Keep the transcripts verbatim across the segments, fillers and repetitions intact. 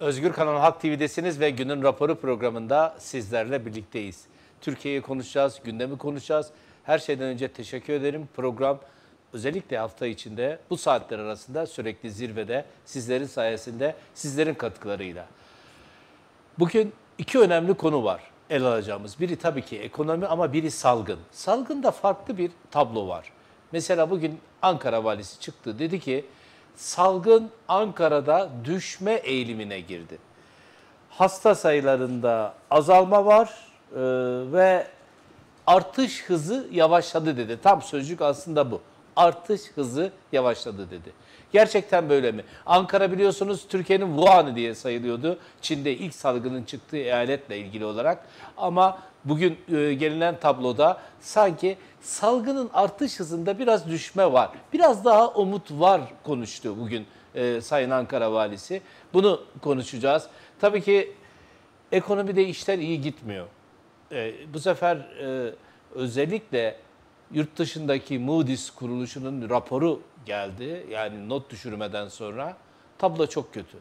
Özgür Kanal Halk T V'desiniz ve Günün Raporu programında sizlerle birlikteyiz. Türkiye'yi konuşacağız, gündemi konuşacağız. Her şeyden önce teşekkür ederim. Program özellikle hafta içinde bu saatler arasında sürekli zirvede, sizlerin sayesinde, sizlerin katkılarıyla. Bugün iki önemli konu var ele alacağımız. Biri tabii ki ekonomi ama biri salgın. Salgında farklı bir tablo var. Mesela bugün Ankara valisi çıktı, dedi ki salgın Ankara'da düşme eğilimine girdi. Hasta sayılarında azalma var e, ve artış hızı yavaşladı dedi. Tam sözcük aslında bu. Artış hızı yavaşladı dedi. Gerçekten böyle mi? Ankara biliyorsunuz Türkiye'nin Wuhan'ı diye sayılıyordu. Çin'de ilk salgının çıktığı eyaletle ilgili olarak. Ama bugün e, gelinen tabloda sanki salgının artış hızında biraz düşme var. Biraz daha umut var konuştu bugün e, Sayın Ankara Valisi. Bunu konuşacağız. Tabii ki ekonomide işler iyi gitmiyor. E, bu sefer e, özellikle yurt dışındaki Moody's kuruluşunun raporu geldi. Yani not düşürmeden sonra tablo çok kötü.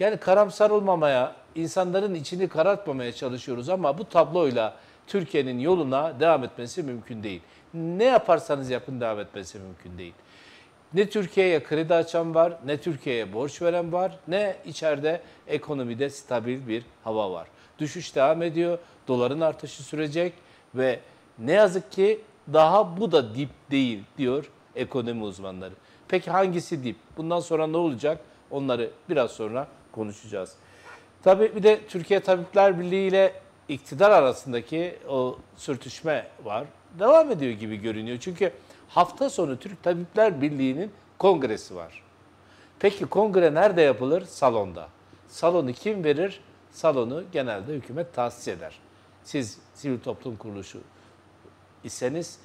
Yani karamsar olmamaya, insanların içini karartmamaya çalışıyoruz ama bu tabloyla Türkiye'nin yoluna devam etmesi mümkün değil. Ne yaparsanız yapın devam etmesi mümkün değil. Ne Türkiye'ye kredi açan var, ne Türkiye'ye borç veren var, ne içeride ekonomide stabil bir hava var. Düşüş devam ediyor, doların artışı sürecek ve ne yazık ki daha bu da dip değil diyor ekonomi uzmanları. Peki hangisi dip? Bundan sonra ne olacak? Onları biraz sonra konuşacağız. Tabii bir de Türkiye Tabipler Birliği ile iktidar arasındaki o sürtüşme var. Devam ediyor gibi görünüyor. Çünkü hafta sonu Türk Tabipler Birliği'nin kongresi var. Peki kongre nerede yapılır? Salonda. Salonu kim verir? Salonu genelde hükümet tahsis eder. Siz sivil toplum kuruluşu iseniz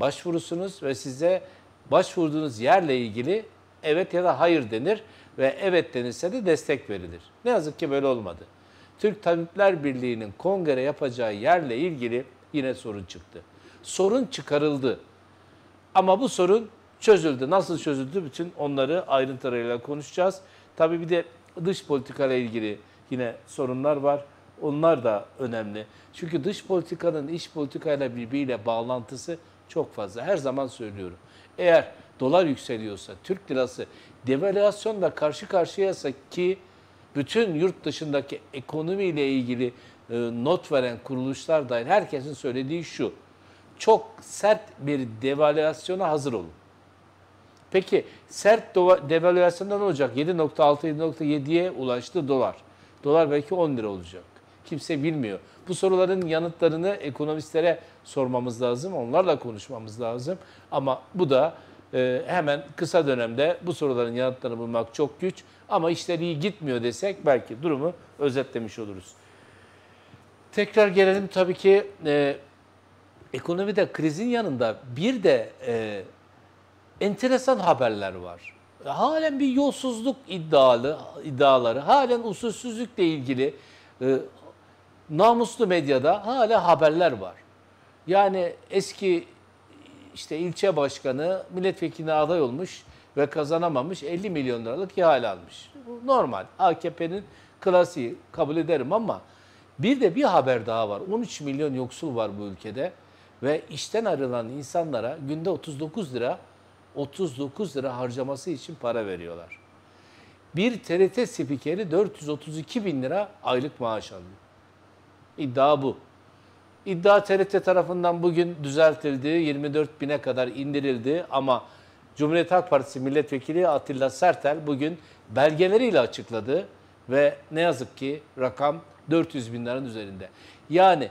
başvurusunuz ve size başvurduğunuz yerle ilgili evet ya da hayır denir ve evet denirse de destek verilir. Ne yazık ki böyle olmadı. Türk Tabipler Birliği'nin kongre yapacağı yerle ilgili yine sorun çıktı. Sorun çıkarıldı. Ama bu sorun çözüldü. Nasıl çözüldü? Bütün onları ayrıntılarıyla konuşacağız. Tabii bir de dış politikayla ilgili yine sorunlar var. Onlar da önemli. Çünkü dış politikanın iç politikayla birbiriyle bağlantısı çok fazla. Her zaman söylüyorum. Eğer dolar yükseliyorsa, Türk lirası devalüasyonla karşı karşıyaysa ki bütün yurt dışındaki ekonomiyle ilgili e, not veren kuruluşlar dahil herkesin söylediği şu. Çok sert bir devalüasyona hazır olun. Peki sert devalüasyonda ne olacak? yedi nokta altı yedi nokta yediye ulaştı dolar. Dolar belki on lira olacak. Kimse bilmiyor. Bu soruların yanıtlarını ekonomistlere sormamız lazım. Onlarla konuşmamız lazım. Ama bu da e, hemen kısa dönemde bu soruların yanıtlarını bulmak çok güç. Ama işler iyi gitmiyor desek belki durumu özetlemiş oluruz. Tekrar gelelim tabii ki e, ekonomide krizin yanında bir de e, enteresan haberler var. Halen bir yolsuzluk iddialı, iddiaları, halen usulsüzlükle ilgili e, namuslu medyada hala haberler var. Yani eski işte ilçe başkanı milletvekiline aday olmuş ve kazanamamış, elli milyon liralık ihale almış. Normal, A K P'nin klasiği kabul ederim ama bir de bir haber daha var. on üç milyon yoksul var bu ülkede ve işten ayrılan insanlara günde otuz dokuz lira harcaması için para veriyorlar. Bir T R T spikeri dört yüz otuz iki bin lira aylık maaş alıyor. İddia bu. İddia T R T tarafından bugün düzeltildi, yirmi dört bine kadar indirildi ama Cumhuriyet Halk Partisi milletvekili Atilla Sertel bugün belgeleriyle açıkladı ve ne yazık ki rakam dört yüz binlerin üzerinde. Yani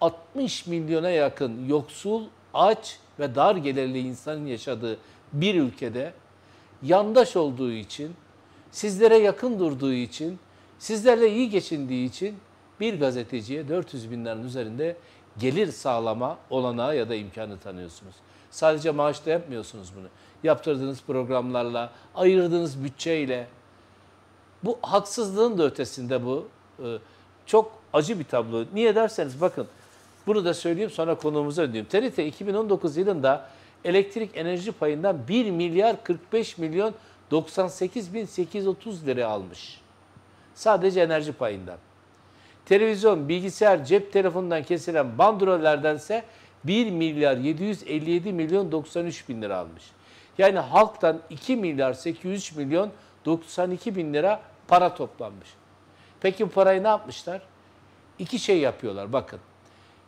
altmış milyona yakın yoksul, aç ve dar gelirli insanın yaşadığı bir ülkede yandaş olduğu için, sizlere yakın durduğu için, sizlerle iyi geçindiği için bir gazeteciye dört yüz binlerin üzerinde gelir sağlama olanağı ya da imkanı tanıyorsunuz. Sadece maaşla yapmıyorsunuz bunu. Yaptırdığınız programlarla, ayırdığınız bütçeyle. Bu haksızlığın da ötesinde bu. Ee, çok acı bir tablo. Niye derseniz bakın bunu da söyleyeyim sonra konuğumuza döneyim. T R T iki bin on dokuz yılında elektrik enerji payından bir milyar kırk beş milyon doksan sekiz bin sekiz yüz otuz lira almış. Sadece enerji payından. Televizyon, bilgisayar, cep telefonundan kesilen bandrollerdense bir milyar yedi yüz elli yedi milyon doksan üç bin lira almış. Yani halktan iki milyar sekiz yüz üç milyon doksan iki bin lira para toplanmış. Peki bu parayı ne yapmışlar? İki şey yapıyorlar bakın.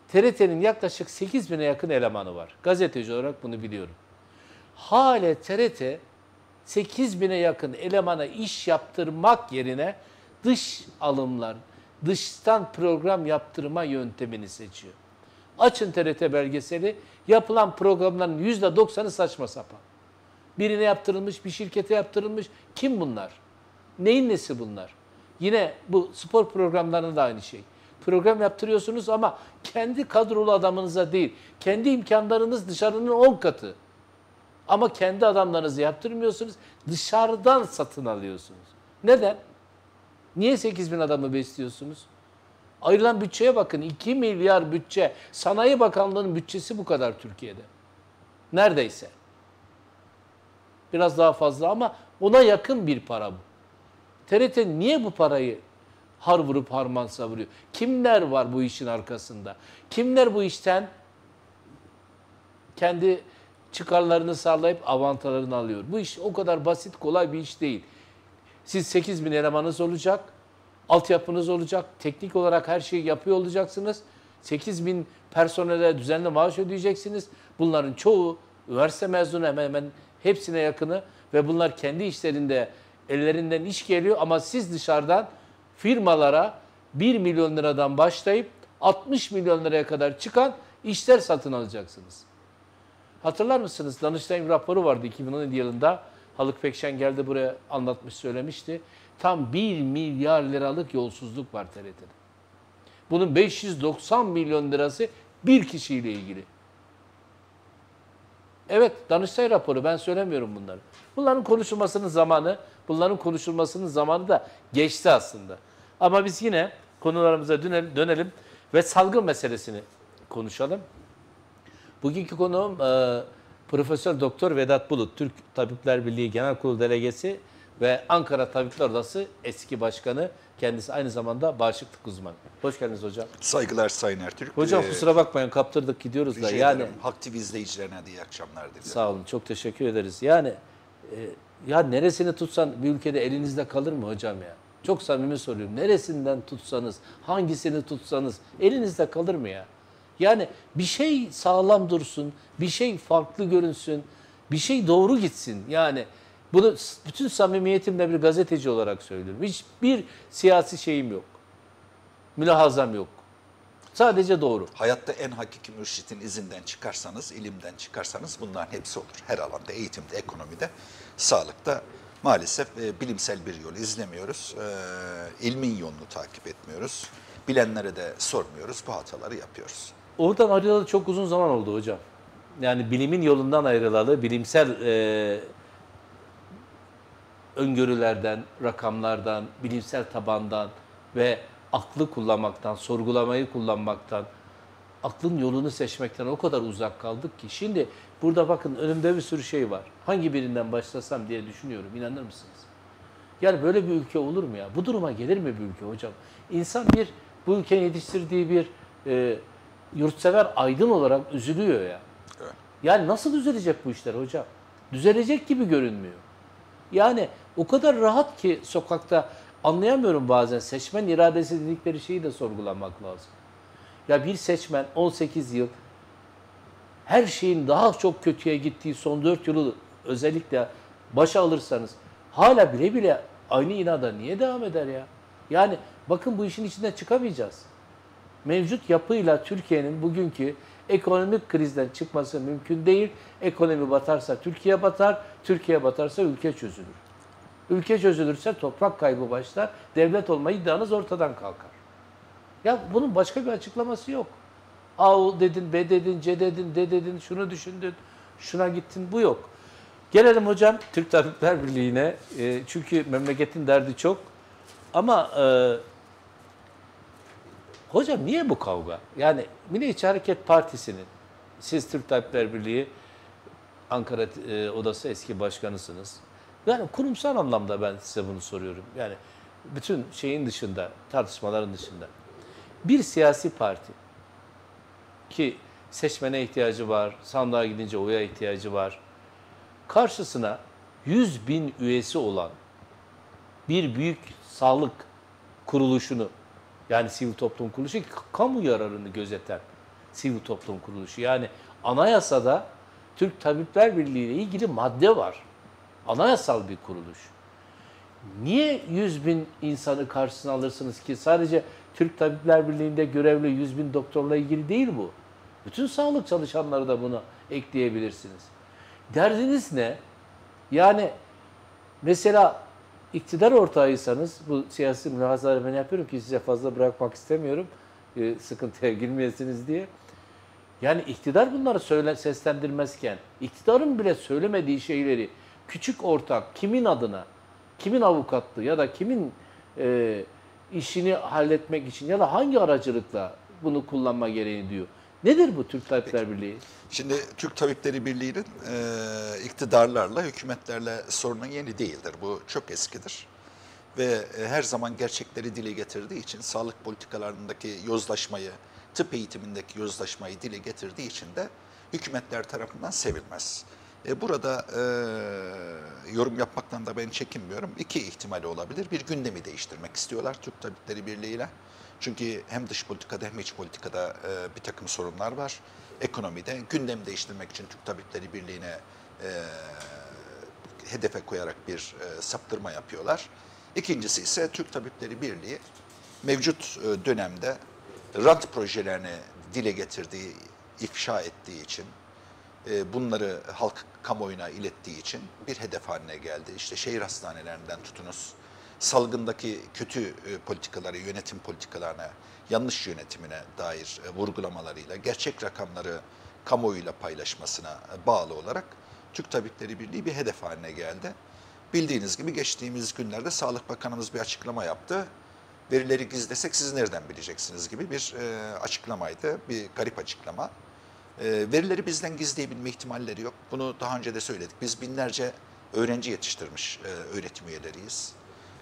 T R T'nin yaklaşık sekiz bine yakın elemanı var. Gazeteci olarak bunu biliyorum. Hale T R T sekiz bine yakın elemana iş yaptırmak yerine dış alımlar, dıştan program yaptırma yöntemini seçiyor. Açın T R T belgeseli, yapılan programların yüzde doksanı saçma sapan. Birine yaptırılmış, bir şirkete yaptırılmış. Kim bunlar? Neyin nesi bunlar? Yine bu spor programlarında da aynı şey. Program yaptırıyorsunuz ama kendi kadrolu adamınıza değil, kendi imkanlarınız dışarının on katı. Ama kendi adamlarınızı yaptırmıyorsunuz, dışarıdan satın alıyorsunuz. Neden? Niye sekiz bin adamı besliyorsunuz? Ayrılan bütçeye bakın, iki milyar bütçe. Sanayi Bakanlığı'nın bütçesi bu kadar Türkiye'de. Neredeyse. Biraz daha fazla ama ona yakın bir para bu. T R T niye bu parayı har vurup harman savuruyor? Kimler var bu işin arkasında? Kimler bu işten kendi çıkarlarını sağlayıp avantalarını alıyor? Bu iş o kadar basit, kolay bir iş değil. Siz sekiz bin elemanınız olacak, altyapınız olacak, teknik olarak her şeyi yapıyor olacaksınız. sekiz bin personele düzenli maaş ödeyeceksiniz. Bunların çoğu üniversite mezunu, hemen hemen hepsine yakını ve bunlar kendi işlerinde ellerinden iş geliyor ama siz dışarıdan firmalara bir milyon liradan başlayıp altmış milyon liraya kadar çıkan işler satın alacaksınız. Hatırlar mısınız? Danıştay'ın raporu vardı iki bin on yedi yılında. Alık Pekşengel de buraya anlatmış, söylemişti. Tam bir milyar liralık yolsuzluk var T R T'de. Bunun beş yüz doksan milyon lirası bir kişiyle ilgili. Evet, Danıştay raporu, ben söylemiyorum bunları. Bunların konuşulmasının zamanı, bunların konuşulmasının zamanı da geçti aslında. Ama biz yine konularımıza dönelim, dönelim ve salgın meselesini konuşalım. Bugünkü konuğum e, Profesör Doktor Vedat Bulut, Türk Tabipler Birliği Genel Kurulu Delegesi ve Ankara Tabipler Odası eski başkanı. Kendisi aynı zamanda bağışıklık uzmanı. Hoş geldiniz hocam. Saygılar Sayın Ertürk. Hocam ee, kusura bakmayın, kaptırdık gidiyoruz da. Rica yani ederim. Aktif izleyicilerine de iyi akşamlar diliyorum. Sağ olun, çok teşekkür ederiz. Yani e, ya neresini tutsan bir ülkede elinizde kalır mı hocam ya? Çok samimi soruyorum. Neresinden tutsanız, hangisini tutsanız elinizde kalır mı ya? Yani bir şey sağlam dursun, bir şey farklı görünsün, bir şey doğru gitsin. Yani bunu bütün samimiyetimle bir gazeteci olarak söylüyorum. Hiçbir siyasi şeyim yok, mülahazam yok. Sadece doğru. Hayatta en hakiki mürşidin izinden çıkarsanız, ilimden çıkarsanız bunların hepsi olur. Her alanda, eğitimde, ekonomide, sağlıkta. Maalesef e, bilimsel bir yol izlemiyoruz, e, ilmin yolunu takip etmiyoruz. Bilenlere de sormuyoruz, bu hataları yapıyoruz. Oradan ayrılalı çok uzun zaman oldu hocam. Yani bilimin yolundan ayrılalı, bilimsel e, öngörülerden, rakamlardan, bilimsel tabandan ve aklı kullanmaktan, sorgulamayı kullanmaktan, aklın yolunu seçmekten o kadar uzak kaldık ki. Şimdi burada bakın önümde bir sürü şey var. Hangi birinden başlasam diye düşünüyorum, inanır mısınız? Yani böyle bir ülke olur mu ya? Bu duruma gelir mi bir ülke hocam? İnsan bir, bu ülkenin yetiştirdiği bir... E, yurtsever aydın olarak üzülüyor ya. Evet. Yani nasıl düzelecek bu işler hocam? Düzelecek gibi görünmüyor. Yani o kadar rahat ki sokakta, anlayamıyorum bazen, seçmen iradesi dedikleri şeyi de sorgulanmak lazım. Ya bir seçmen on sekiz yıl her şeyin daha çok kötüye gittiği son dört yılı özellikle başa alırsanız hala bile bile aynı inada niye devam eder ya? Yani bakın bu işin içinden çıkamayacağız. Mevcut yapıyla Türkiye'nin bugünkü ekonomik krizden çıkması mümkün değil. Ekonomi batarsa Türkiye batar, Türkiye batarsa ülke çözülür. Ülke çözülürse toprak kaybı başlar, devlet olma iddianız ortadan kalkar. Ya bunun başka bir açıklaması yok. A dedin, B dedin, C dedin, D dedin, şunu düşündün, şuna gittin, bu yok. Gelelim hocam Türk Tabipler Birliği'ne. E, çünkü memleketin derdi çok. Ama... E, hocam niye bu kavga? Yani Milliyetçi Hareket Partisi'nin, siz Türk Tabipler Birliği Ankara e, Odası eski başkanısınız. Yani kurumsal anlamda ben size bunu soruyorum. Yani bütün şeyin dışında, tartışmaların dışında bir siyasi parti ki seçmene ihtiyacı var, sandığa gidince oya ihtiyacı var, karşısına yüz bin üyesi olan bir büyük sağlık kuruluşunu, yani sivil toplum kuruluşu, kamu yararını gözeten sivil toplum kuruluşu. Yani anayasada Türk Tabipler Birliği ile ilgili madde var. Anayasal bir kuruluş. Niye yüz bin insanı karşısına alırsınız ki? Sadece Türk Tabipler Birliği'nde görevli yüz bin doktorla ilgili değil bu. Bütün sağlık çalışanları da buna ekleyebilirsiniz. Derdiniz ne? Yani mesela iktidar ortağıysanız, bu siyasi mülahazaları ben yapıyorum ki size fazla bırakmak istemiyorum, e, sıkıntıya girmeyesiniz diye. Yani iktidar bunları söyle, seslendirmezken, iktidarın bile söylemediği şeyleri küçük ortak kimin adına, kimin avukatlığı ya da kimin e, işini halletmek için ya da hangi aracılıkla bunu kullanma gereği diyor. Nedir bu Türk Tabipler Birliği? Şimdi Türk Tabipleri Birliği'nin e, iktidarlarla, hükümetlerle sorunu yeni değildir. Bu çok eskidir. Ve e, her zaman gerçekleri dile getirdiği için, sağlık politikalarındaki yozlaşmayı, tıp eğitimindeki yozlaşmayı dile getirdiği için de hükümetler tarafından sevilmez. E, burada e, yorum yapmaktan da ben çekinmiyorum. İki ihtimali olabilir. Bir, gündemi değiştirmek istiyorlar Türk Tabipleri Birliği ile. Çünkü hem dış politikada hem iç politikada e, bir takım sorunlar var. Ekonomide gündemi değiştirmek için Türk Tabipleri Birliği'ne e, hedefe koyarak bir e, saptırma yapıyorlar. İkincisi ise Türk Tabipleri Birliği mevcut e, dönemde rant projelerini dile getirdiği, ifşa ettiği için, e, bunları halk kamuoyuna ilettiği için bir hedef haline geldi. İşte şehir hastanelerinden tutunuz, salgındaki kötü politikaları, yönetim politikalarına, yanlış yönetimine dair vurgulamalarıyla, gerçek rakamları kamuoyuyla paylaşmasına bağlı olarak Türk Tabipleri Birliği bir hedef haline geldi. Bildiğiniz gibi geçtiğimiz günlerde Sağlık Bakanımız bir açıklama yaptı. Verileri gizlesek siz nereden bileceksiniz gibi bir açıklamaydı, bir garip açıklama. Verileri bizden gizleyebilme ihtimalleri yok. Bunu daha önce de söyledik. Biz binlerce öğrenci yetiştirmiş öğretim üyeleriyiz.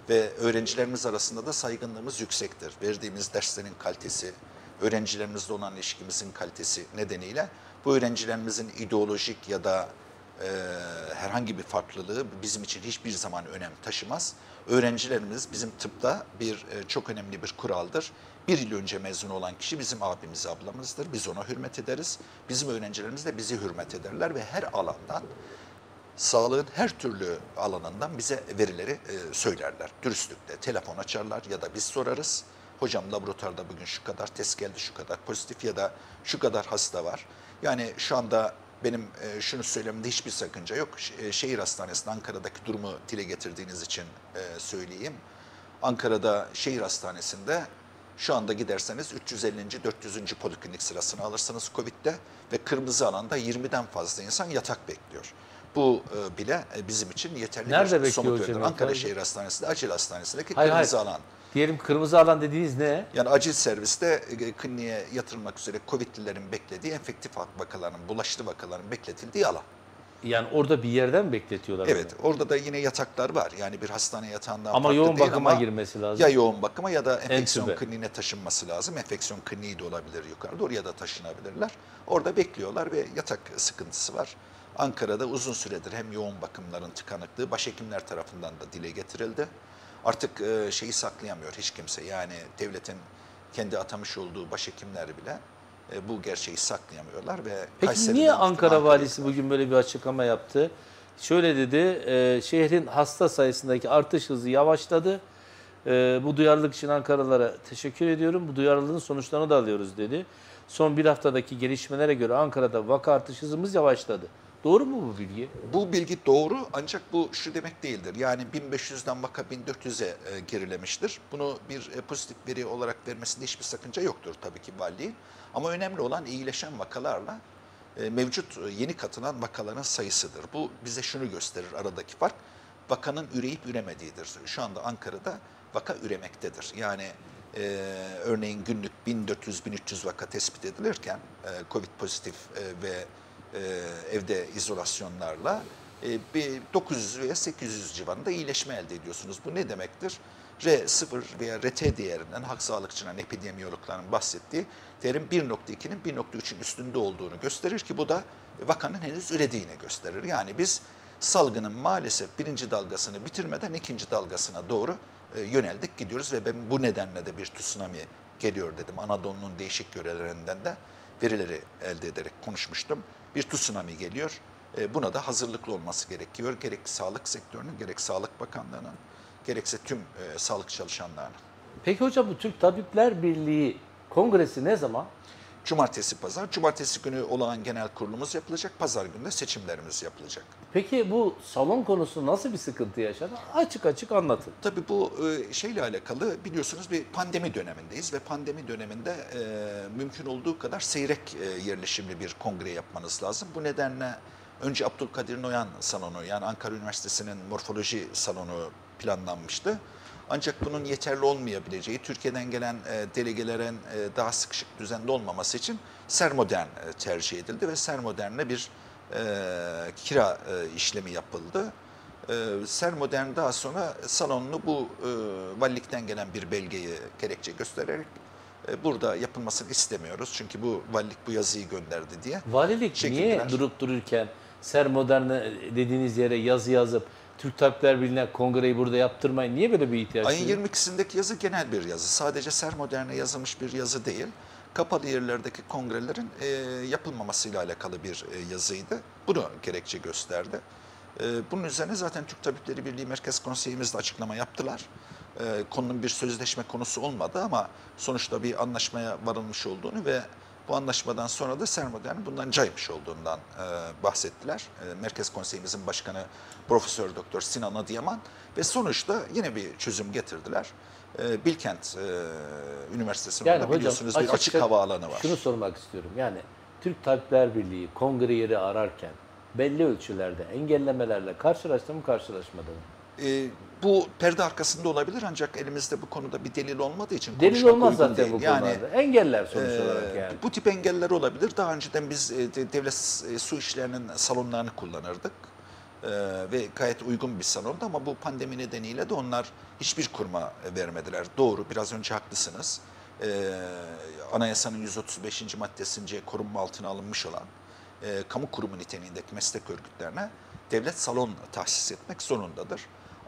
Ve öğrencilerimiz arasında da saygınlığımız yüksektir. Verdiğimiz derslerin kalitesi, öğrencilerimizle olan ilişkimizin kalitesi nedeniyle bu öğrencilerimizin ideolojik ya da e, herhangi bir farklılığı bizim için hiçbir zaman önem taşımaz. Öğrencilerimiz bizim tıpta bir e, çok önemli bir kuraldır. Bir yıl önce mezun olan kişi bizim abimiz, ablamızdır. Biz ona hürmet ederiz. Bizim öğrencilerimiz de bizi hürmet ederler ve her alandan, sağlığın her türlü alanından bize verileri söylerler. Dürüstlükle telefon açarlar ya da biz sorarız. Hocam laboratuvarda bugün şu kadar test geldi, şu kadar pozitif ya da şu kadar hasta var. Yani şu anda benim şunu söylememde hiçbir sakınca yok. Şehir Hastanesi'nin Ankara'daki durumu dile getirdiğiniz için söyleyeyim. Ankara'da şehir hastanesinde şu anda giderseniz üç yüz ellinci dört yüzüncü poliklinik sırasını alırsınız Covid'de ve kırmızı alanda yirmiden fazla insan yatak bekliyor. Bu bile bizim için yeterli. Nerede bir somut veridir. Ankara Şehir Hastanesi'nde, acil hastanesindeki hayır, kırmızı hayır. alan. Diyelim kırmızı alan dediğiniz ne? Yani acil serviste kliniğe yatırılmak üzere Covid'lilerin beklediği, enfektif vakaların, bulaşıcı vakaların bekletildiği alan. Yani orada bir yerden bekletiyorlar. Evet, yani orada da yine yataklar var. Yani bir hastane yatağından ama yoğun bakıma ama girmesi lazım. Ya yoğun bakıma ya da enfeksiyon entübe kliniğine taşınması lazım. Enfeksiyon kliniği de olabilir yukarıda, oraya da taşınabilirler. Orada bekliyorlar ve yatak sıkıntısı var. Ankara'da uzun süredir hem yoğun bakımların tıkanıklığı başhekimler tarafından da dile getirildi. Artık şeyi saklayamıyor hiç kimse. Yani devletin kendi atamış olduğu başhekimler bile bu gerçeği saklayamıyorlar. Ve peki niye Ankara valisi bugün böyle bir açıklama yaptı? Şöyle dedi, şehrin hasta sayısındaki artış hızı yavaşladı. Bu duyarlılık için Ankaralılara teşekkür ediyorum. Bu duyarlılığın sonuçlarını da alıyoruz dedi. Son bir haftadaki gelişmelere göre Ankara'da vaka artış hızımız yavaşladı. Doğru mu bu bilgi? Bu bilgi doğru ancak bu şu demek değildir. Yani bin beş yüzden vaka bin dört yüze gerilemiştir. Bunu bir pozitif veri olarak vermesinde hiçbir sakınca yoktur tabii ki valiliğin. Ama önemli olan iyileşen vakalarla mevcut yeni katılan vakaların sayısıdır. Bu bize şunu gösterir, aradaki fark vakanın üreyip üremediğidir. Şu anda Ankara'da vaka üremektedir. Yani Ee, örneğin günlük bin dört yüz bin üç yüz vaka tespit edilirken e, Covid pozitif e, ve e, evde izolasyonlarla e, bir dokuz yüz veya sekiz yüz civarında iyileşme elde ediyorsunuz. Bu ne demektir? R sıfır veya R T değerinden hak sağlıkçıların, epidemiyologların bahsettiği terim bir nokta ikinin bir nokta üçün üstünde olduğunu gösterir ki bu da vakanın henüz ürediğini gösterir. Yani biz salgının maalesef birinci dalgasını bitirmeden ikinci dalgasına doğru yöneldik, gidiyoruz ve ben bu nedenle de bir tsunami geliyor dedim. Anadolu'nun değişik yörelerinden de verileri elde ederek konuşmuştum. Bir tsunami geliyor. Buna da hazırlıklı olması gerekiyor. Gerek sağlık sektörünün, gerek Sağlık Bakanlığı'nın, gerekse tüm e, sağlık çalışanlarının. Peki hocam bu Türk Tabipler Birliği kongresi ne zaman? Cumartesi, pazar. Cumartesi günü olağan genel kurulumuz yapılacak. Pazar günü de seçimlerimiz yapılacak. Peki bu salon konusu nasıl bir sıkıntı yaşadı? Açık açık anlatın. Tabii bu e, şeyle alakalı biliyorsunuz bir pandemi dönemindeyiz ve pandemi döneminde e, mümkün olduğu kadar seyrek e, yerleşimli bir kongre yapmanız lazım. Bu nedenle önce Abdülkadir Noyan salonu, yani Ankara Üniversitesi'nin morfoloji salonu planlanmıştı. Ancak bunun yeterli olmayabileceği, Türkiye'den gelen delegelerin daha sıkışık düzende olmaması için CerModern tercih edildi ve CerModern'le bir e, kira e, işlemi yapıldı. E, CerModern daha sonra salonunu bu e, valilikten gelen bir belgeyi gerekçe göstererek e, burada yapılmasını istemiyoruz. Çünkü bu valilik bu yazıyı gönderdi diye. Valilik çekildiler. Niye durup dururken CerModern dediğiniz yere yazı yazıp Türk Tabipler Birliği'ne kongreyi burada yaptırmayın. Niye böyle bir ihtiyaç? Ayın yirmi ikisindeki yazı genel bir yazı. Sadece CerModern'e yazılmış bir yazı değil. Kapalı yerlerdeki kongrelerin e, yapılmamasıyla alakalı bir e, yazıydı. Bunu gerekçe gösterdi. E, bunun üzerine zaten Türk Tabipleri Birliği Merkez Konseyimiz de açıklama yaptılar. E, konunun bir sözleşme konusu olmadı ama sonuçta bir anlaşmaya varılmış olduğunu ve bu anlaşmadan sonra da CerModern'in bundan caymış olduğundan e, bahsettiler. E, Merkez Konseyimizin Başkanı Profesör Doktor Sinan Adıyaman ve sonuçta yine bir çözüm getirdiler. E, Bilkent e, Üniversitesi'nin yani biliyorsunuz açık, bir açık havaalanı var. Şunu sormak istiyorum. Yani Türk Tabipler Birliği kongre yeri ararken belli ölçülerde engellemelerle karşılaştı mı, karşılaşmadı mı? E, bu perde arkasında olabilir ancak elimizde bu konuda bir delil olmadığı için delil olmaz zaten değil. Bu konularda. Yani, engeller sonuç e, olarak yani. Bu tip engeller olabilir. Daha önceden biz e, devlet e, su işlerinin salonlarını kullanırdık. E, ve gayet uygun bir salondu ama bu pandemi nedeniyle de onlar hiçbir kurma vermediler. Doğru, biraz önce haklısınız. E, anayasanın yüz otuz beşinci maddesince korunma altına alınmış olan e, kamu kurumu niteliğindeki meslek örgütlerine devlet salon tahsis etmek zorundadır.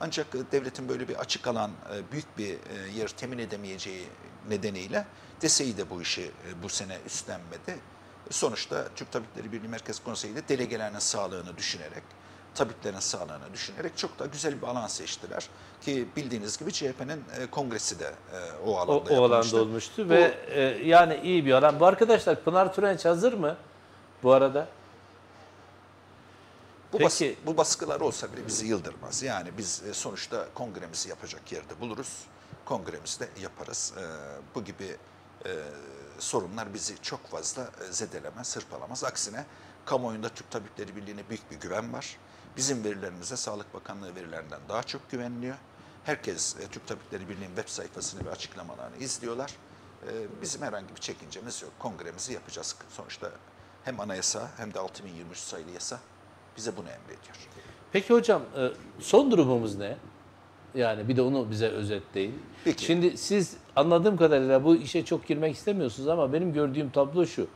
Ancak devletin böyle bir açık alan, büyük bir yer temin edemeyeceği nedeniyle DESE'yi de bu işi bu sene üstlenmedi. Sonuçta Türk Tabipleri Birliği Merkez Konseyi de delegelerinin sağlığını düşünerek, tabiplerin sağlığını düşünerek çok da güzel bir alan seçtiler. Ki bildiğiniz gibi C H P'nin kongresi de o alanda yapılmıştı. O alanda olmuştu ve o, yani iyi bir alan. Bu arkadaşlar Pınar Türenç hazır mı bu arada? Bu, bas, bu baskılar olsa bile bizi yıldırmaz. Yani biz sonuçta kongremizi yapacak yerde buluruz. Kongremizi de yaparız. Ee, bu gibi e, sorunlar bizi çok fazla zedelemez, hırpalamaz. Aksine kamuoyunda Türk Tabipleri Birliği'ne büyük bir güven var. Bizim verilerimize Sağlık Bakanlığı verilerinden daha çok güveniliyor. Herkes e, Türk Tabipleri Birliği'nin web sayfasını ve açıklamalarını izliyorlar. E, bizim herhangi bir çekincemiz yok. Kongremizi yapacağız. Sonuçta hem anayasa hem de altı bin yirmi üç sayılı yasa bize bunu emrediyor. Peki hocam son durumumuz ne? Yani bir de onu bize özetleyin. Peki. Şimdi siz anladığım kadarıyla bu işe çok girmek istemiyorsunuz ama benim gördüğüm tablo şu.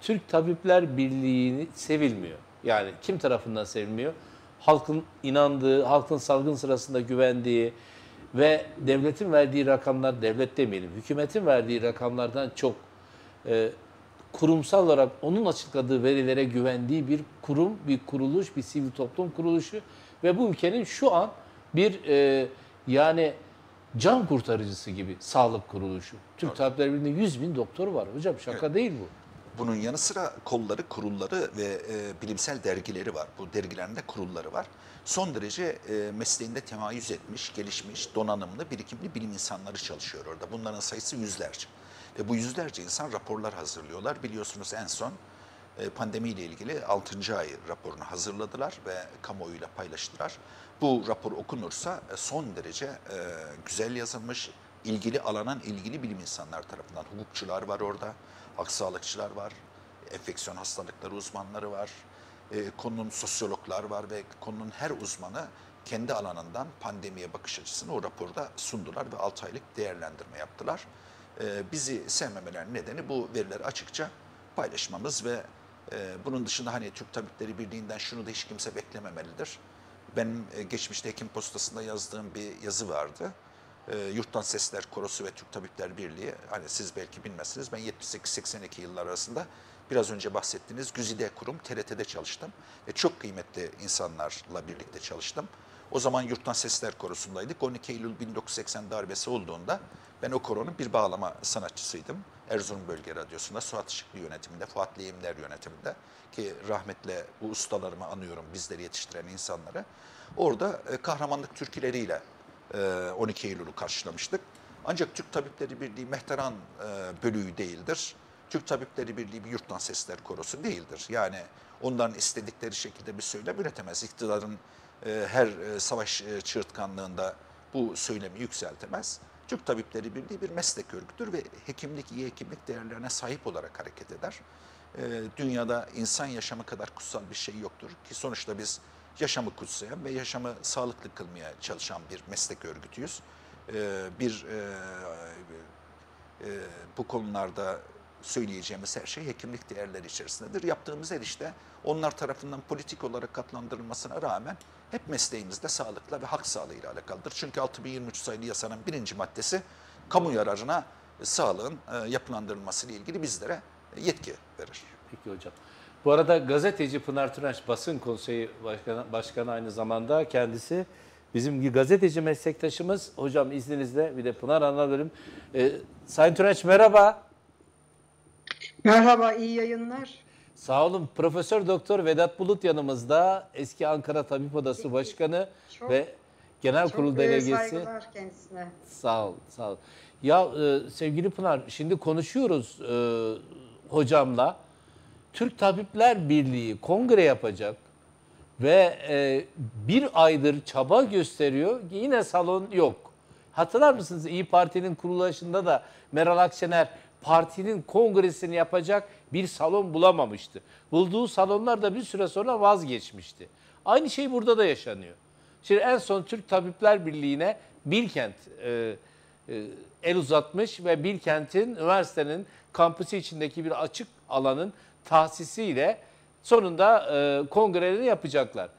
Türk Tabipler Birliği'ni sevilmiyor. Yani kim tarafından sevilmiyor? Halkın inandığı, halkın salgın sırasında güvendiği ve devletin verdiği rakamlar, devlet demeyelim, hükümetin verdiği rakamlardan çok e, kurumsal olarak onun açıkladığı verilere güvendiği bir kurum, bir kuruluş, bir sivil toplum kuruluşu ve bu ülkenin şu an bir e, yani can kurtarıcısı gibi sağlık kuruluşu. Türk evet. Tabipler Birliği'nde yüz bin doktor var. Hocam şaka evet. değil bu. Bunun yanı sıra kolları, kurulları ve e, bilimsel dergileri var. Bu dergilerinde kurulları var. Son derece e, mesleğinde temayüz etmiş, gelişmiş, donanımlı, birikimli bilim insanları çalışıyor orada. Bunların sayısı yüzlerce. Ve bu yüzlerce insan raporlar hazırlıyorlar. Biliyorsunuz en son pandemiyle ilgili altıncı ay raporunu hazırladılar ve kamuoyuyla paylaştılar. Bu rapor okunursa son derece güzel yazılmış, ilgili alanın ilgili bilim insanlar tarafından. Hukukçular var orada, sağlıkçılar var, enfeksiyon hastalıkları uzmanları var, konunun sosyologlar var ve konunun her uzmanı kendi alanından pandemiye bakış açısını o raporda sundular ve altı aylık değerlendirme yaptılar. E, bizi sevmemelerinin nedeni bu verileri açıkça paylaşmamız ve e, bunun dışında hani Türk Tabipleri Birliği'nden şunu da hiç kimse beklememelidir. Benim e, geçmişte Hekim Postası'nda yazdığım bir yazı vardı. E, Yurttan Sesler Korosu ve Türk Tabipler Birliği, hani siz belki bilmezsiniz, ben yetmiş sekiz seksen iki yıllar arasında biraz önce bahsettiğiniz Güzide Kurum T R T'de çalıştım. E, çok kıymetli insanlarla birlikte çalıştım. O zaman Yurttan Sesler Korosu'ndaydık. on iki Eylül bin dokuz yüz seksen darbesi olduğunda ben o koronun bir bağlama sanatçısıydım. Erzurum Bölge Radyosu'nda Suat Işıklı yönetiminde, Fuat Lehimler yönetiminde ki rahmetle bu ustalarımı anıyorum, bizleri yetiştiren insanları. Orada e, kahramanlık türküleriyle e, on iki Eylül'ü karşılamıştık. Ancak Türk Tabipleri Birliği mehteran e, bölüğü değildir. Türk Tabipleri Birliği bir Yurttan Sesler Korosu değildir. Yani onların istedikleri şekilde bir söylem üretemez. İktidarın e, her e, savaş e, çığırtkanlığında bu söylemi yükseltemez. Türk Tabipleri Birliği bir meslek örgütüdür ve hekimlik, iyi hekimlik değerlerine sahip olarak hareket eder. E, dünyada insan yaşamı kadar kutsal bir şey yoktur ki sonuçta biz yaşamı kutsayan ve yaşamı sağlıklı kılmaya çalışan bir meslek örgütüyüz. E, bir e, e, bu konularda söyleyeceğimiz her şey hekimlik değerleri içerisindedir. Yaptığımız her işte onlar tarafından politik olarak katlandırılmasına rağmen hep mesleğimizde sağlıkla ve hak sağlığıyla alakalıdır. Çünkü altı bin yirmi üç sayılı yasanın birinci maddesi kamu yararına sağlığın yapılandırılması ile ilgili bizlere yetki verir. Peki hocam. Bu arada gazeteci Pınar Türenç, Basın Konseyi Başkanı, başkanı aynı zamanda kendisi. Bizim gazeteci meslektaşımız. Hocam izninizle bir de Pınar anlatırım. Ee, Sayın Türenç merhaba. Merhaba, iyi yayınlar. Sağ olun. Profesör Doktor Vedat Bulut yanımızda. Eski Ankara Tabip Odası Başkanı çok, ve Genel Kurul Delegesi. Çok saygılar kendisine. Sağ ol, sağ ol. Ya e, sevgili Pınar, şimdi konuşuyoruz e, hocamla. Türk Tabipler Birliği kongre yapacak ve e, bir aydır çaba gösteriyor. Yine salon yok. Hatırlar mısınız? İYİ Parti'nin kuruluşunda da Meral Akşener partinin kongresini yapacak bir salon bulamamıştı. Bulduğu salonlar da bir süre sonra vazgeçmişti. Aynı şey burada da yaşanıyor. Şimdi en son Türk Tabipler Birliği'ne Bilkent e, e, el uzatmış ve Bilkent'in, üniversitenin kampüsü içindeki bir açık alanın tahsisiyle sonunda e, kongreleri yapacaklar.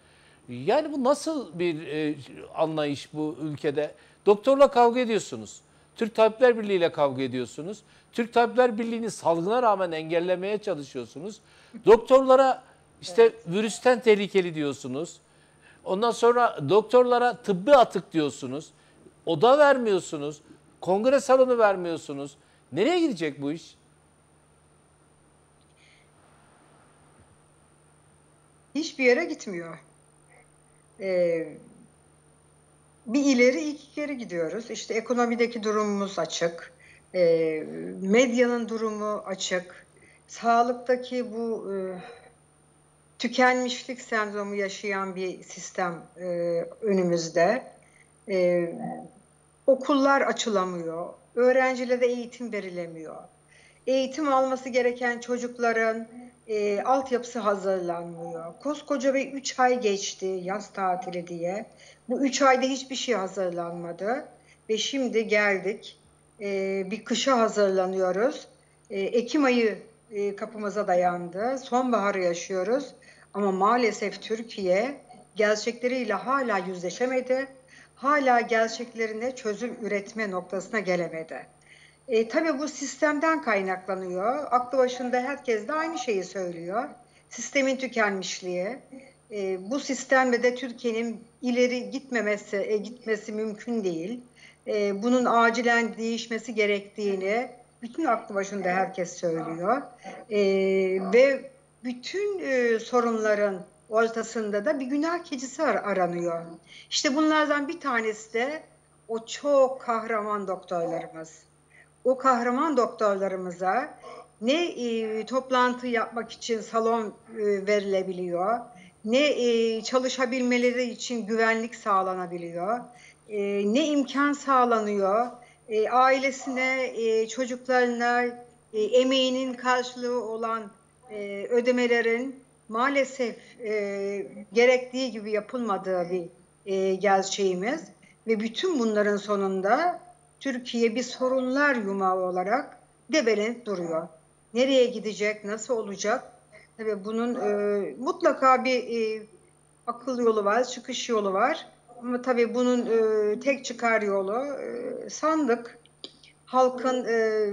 Yani bu nasıl bir e, anlayış bu ülkede? Doktorla kavga ediyorsunuz. Türk Tabipler Birliği ile kavga ediyorsunuz. Türk Tabipler Birliği'ni salgına rağmen engellemeye çalışıyorsunuz. Doktorlara işte evet, virüsten tehlikeli diyorsunuz. Ondan sonra doktorlara tıbbi atık diyorsunuz. Oda vermiyorsunuz. Kongre salonu vermiyorsunuz. Nereye gidecek bu iş? Hiçbir yere gitmiyor. Ee, bir ileri iki geri gidiyoruz. İşte ekonomideki durumumuz açık. E, medyanın durumu açık, sağlıktaki bu e, tükenmişlik sendromu yaşayan bir sistem e, önümüzde, e, okullar açılamıyor, öğrencilere eğitim verilemiyor, eğitim alması gereken çocukların e, altyapısı hazırlanmıyor, koskoca bir üç ay geçti yaz tatili diye, bu üç ayda hiçbir şey hazırlanmadı ve şimdi geldik. Ee, bir kışa hazırlanıyoruz. Ee, Ekim ayı e, kapımıza dayandı. Sonbaharı yaşıyoruz. Ama maalesef Türkiye gerçekleriyle hala yüzleşemedi. Hala gerçeklerine çözüm üretme noktasına gelemedi. E, tabii bu sistemden kaynaklanıyor. Aklı başında herkes de aynı şeyi söylüyor. Sistemin tükenmişliği. E, bu sistemde de Türkiye'nin ileri gitmemesi, e, gitmesi mümkün değil. Bunun acilen değişmesi gerektiğini bütün aklı başında herkes söylüyor. Ve bütün sorunların ortasında da bir günah keçisi aranıyor. İşte bunlardan bir tanesi de o çok kahraman doktorlarımız. O kahraman doktorlarımıza ne toplantı yapmak için salon verilebiliyor, ne çalışabilmeleri için güvenlik sağlanabiliyor. Ee, ne imkan sağlanıyor, ee, ailesine, e, çocuklarına e, emeğinin karşılığı olan e, ödemelerin maalesef e, gerektiği gibi yapılmadığı bir e, gerçeğimiz ve bütün bunların sonunda Türkiye bir sorunlar yumağı olarak debelenip duruyor. Nereye gidecek, nasıl olacak? Tabii bunun e, mutlaka bir e, akıl yolu var, çıkış yolu var. Ama tabii bunun e, tek çıkar yolu e, sandık. Halkın e,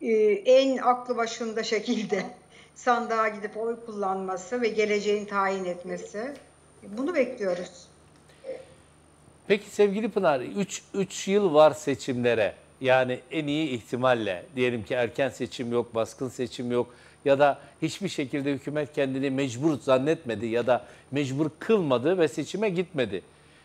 e, en aklı başında şekilde sandığa gidip oy kullanması ve geleceğin tayin etmesi. Bunu bekliyoruz. Peki sevgili Pınar, üç yıl var seçimlere. Yani en iyi ihtimalle diyelim ki erken seçim yok, baskın seçim yok ya da hiçbir şekilde hükümet kendini mecbur zannetmedi ya da mecbur kılmadı ve seçime gitmedi.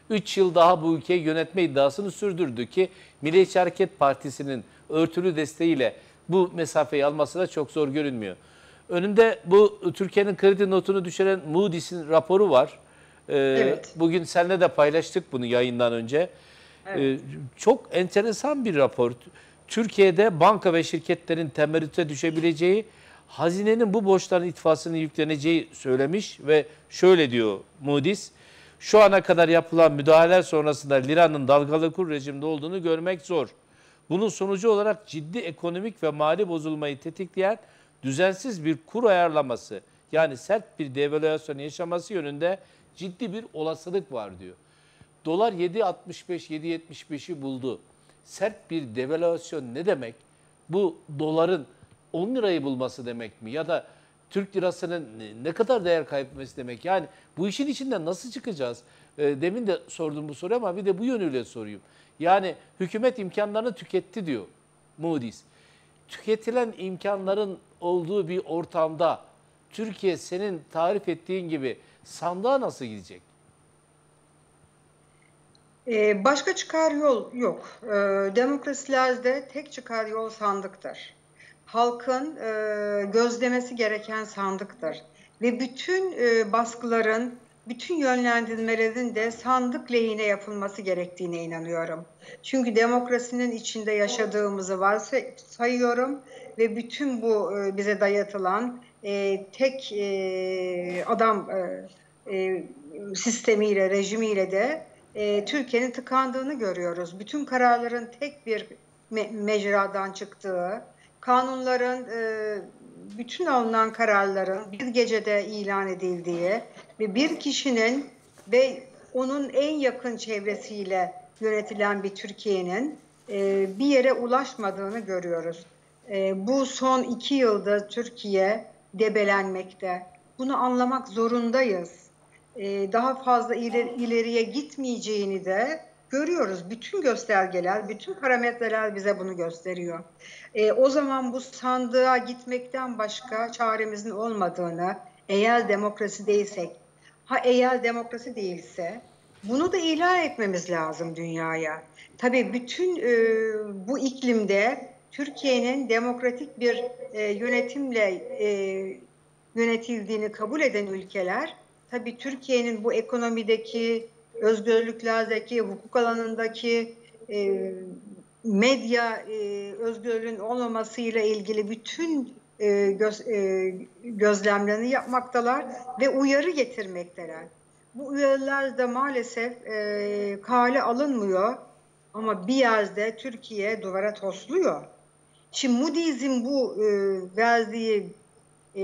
üç yıl daha bu ülkeyi yönetme iddiasını sürdürdü ki Milliyetçi Hareket Partisi'nin örtülü desteğiyle bu mesafeyi alması da çok zor görünmüyor. Önümde bu Türkiye'nin kredi notunu düşüren Moody's'in raporu var. Ee, evet. Bugün seninle de paylaştık bunu yayından önce. Evet. Ee, çok enteresan bir rapor. Türkiye'de banka ve şirketlerin temerrüte düşebileceği, hazinenin bu borçların itfasını yükleneceği söylemiş ve şöyle diyor Moody's: şu ana kadar yapılan müdahaleler sonrasında liranın dalgalı kur rejimde olduğunu görmek zor. Bunun sonucu olarak ciddi ekonomik ve mali bozulmayı tetikleyen düzensiz bir kur ayarlaması, yani sert bir devalüasyon yaşaması yönünde ciddi bir olasılık var diyor. Dolar yedi altmış beş yedi yetmiş beş'i buldu. Sert bir devalüasyon ne demek? Bu doların on lirayı bulması demek mi? Ya da Türk lirasının ne kadar değer kaybetmesi demek? Yani bu işin içinden nasıl çıkacağız? Demin de sordum bu soruyu ama bir de bu yönüyle sorayım. Yani hükümet imkanlarını tüketti diyor Moody's. Tüketilen imkanların olduğu bir ortamda Türkiye senin tarif ettiğin gibi sandığa nasıl gidecek? Ee, başka çıkar yol yok. Ee, demokrasilerde tek çıkar yol sandıktır. Halkın e, gözlemesi gereken sandıktır. Ve bütün e, baskıların, bütün yönlendirmelerin de sandık lehine yapılması gerektiğine inanıyorum. Çünkü demokrasinin içinde yaşadığımızı varsayıyorum ve bütün bu e, bize dayatılan e, tek e, adam e, e, sistemiyle, rejimiyle de e, Türkiye'nin tıkandığını görüyoruz. Bütün kararların tek bir me mecradan çıktığı, kanunların, bütün alınan kararların bir gecede ilan edildiği ve bir kişinin ve onun en yakın çevresiyle yönetilen bir Türkiye'nin bir yere ulaşmadığını görüyoruz. Bu son iki yılda Türkiye debelenmekte. Bunu anlamak zorundayız. Daha fazla ileriye gitmeyeceğini de görüyoruz. Bütün göstergeler, bütün parametreler bize bunu gösteriyor. E, o zaman bu sandığa gitmekten başka çaremizin olmadığını, eğer demokrasi değilsek, ha eğer demokrasi değilse bunu da ilan etmemiz lazım dünyaya. Tabii bütün e, bu iklimde Türkiye'nin demokratik bir e, yönetimle e, yönetildiğini kabul eden ülkeler, tabii Türkiye'nin bu ekonomideki, özgürlüklerdeki, hukuk alanındaki e, medya e, özgürlüğün olmamasıyla ilgili bütün e, göz, e, gözlemlerini yapmaktalar ve uyarı getirmekteler. Bu uyarılar da maalesef e, kale alınmıyor ama bir yerde Türkiye duvara tosluyor. Şimdi Moody's'in bu e, verdiği, e,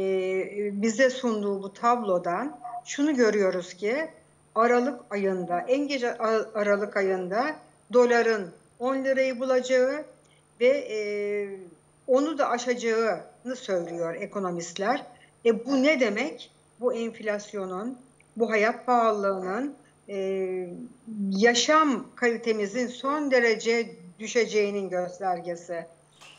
bize sunduğu bu tablodan şunu görüyoruz ki, Aralık ayında, en geç Aralık ayında doların on lirayı bulacağı ve e, onu da aşacağını söylüyor ekonomistler. E, bu ne demek? Bu enflasyonun, bu hayat pahalılığının, e, yaşam kalitemizin son derece düşeceğinin göstergesi.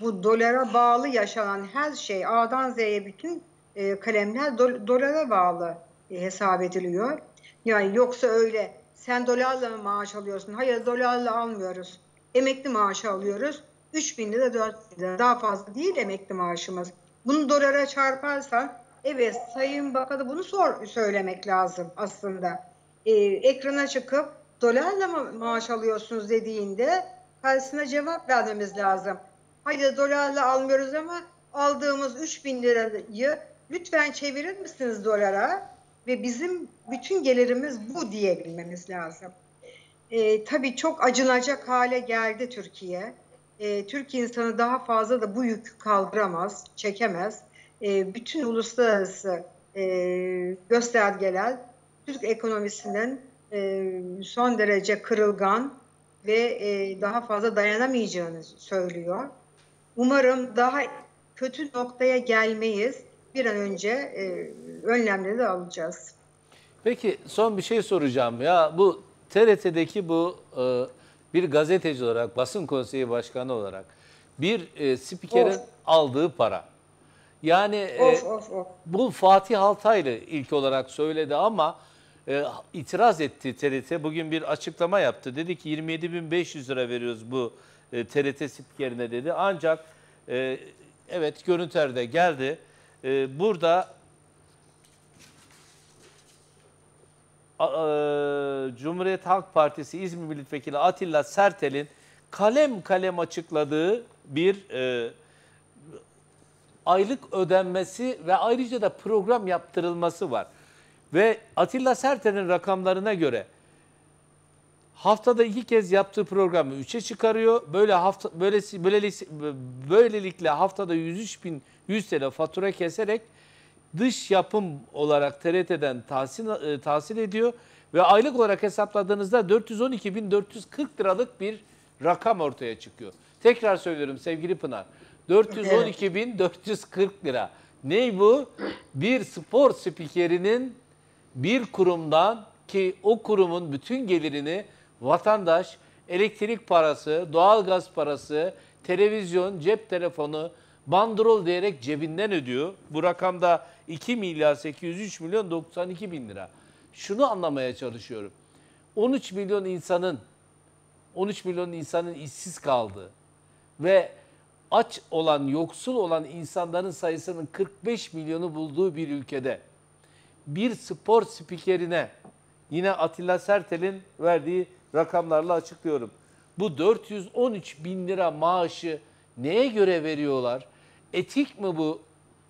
Bu dolara bağlı yaşanan her şey, A'dan Z'ye bütün e, kalemler do, dolara bağlı e, hesap ediliyor. Yani yoksa öyle sen dolarla mı maaş alıyorsun? Hayır, dolarla almıyoruz. Emekli maaşı alıyoruz. üç bin lira, dört bin lira, daha fazla değil emekli maaşımız. Bunu dolara çarparsan, evet Sayın Bakan'a bunu sor, söylemek lazım aslında. Ee, ekrana çıkıp dolarla mı maaş alıyorsunuz dediğinde karşısına cevap vermemiz lazım. Hayır, dolarla almıyoruz ama aldığımız üç bin lirayı lütfen çevirir misiniz dolara? ve bizim bütün gelirimiz bu diyebilmemiz lazım. E, tabii çok acınacak hale geldi Türkiye. E, Türk insanı daha fazla da bu yükü kaldıramaz, çekemez. E, bütün uluslararası e, göstergeler Türk ekonomisinin e, son derece kırılgan ve e, daha fazla dayanamayacağını söylüyor. Umarım daha kötü noktaya gelmeyiz. Bir an önce e, önlemleri de alacağız. Peki son bir şey soracağım. Ya bu T R T'deki bu e, bir gazeteci olarak, basın konseyi başkanı olarak bir e, spikerin of. aldığı para. Yani of, e, of, of. bu Fatih Altaylı ilk olarak söyledi ama e, itiraz etti T R T. Bugün bir açıklama yaptı. Dedi ki yirmi yedi bin beş yüz lira veriyoruz bu e, T R T spikerine dedi. Ancak e, evet görüntüler de geldi. E, burada Cumhuriyet Halk Partisi İzmir Milletvekili Atilla Sertel'in kalem kalem açıkladığı bir e, aylık ödenmesi ve ayrıca da program yaptırılması var. Ve Atilla Sertel'in rakamlarına göre haftada iki kez yaptığı programı üçe çıkarıyor. Böyle hafta böylesi böylelikle, böylelikle haftada yüz üç bin yüz lira fatura keserek dış yapım olarak T R T'den tahsil, tahsil ediyor ve aylık olarak hesapladığınızda dört yüz on iki bin dört yüz kırk liralık bir rakam ortaya çıkıyor. Tekrar söylüyorum sevgili Pınar, dört yüz on iki bin dört yüz kırk lira. Ne bu? Bir spor spikerinin bir kurumdan ki o kurumun bütün gelirini vatandaş elektrik parası, doğalgaz parası, televizyon, cep telefonu, bandrol diyerek cebinden ödüyor. Bu rakamda iki milyar sekiz yüz üç milyon doksan iki bin lira. Şunu anlamaya çalışıyorum. on üç milyon insanın on üç milyon insanın işsiz kaldığı ve aç olan, yoksul olan insanların sayısının kırk beş milyonu bulduğu bir ülkede bir spor spikerine yine Atilla Sertel'in verdiği rakamlarla açıklıyorum. Bu dört yüz on üç bin lira maaşı neye göre veriyorlar? Etik mi bu?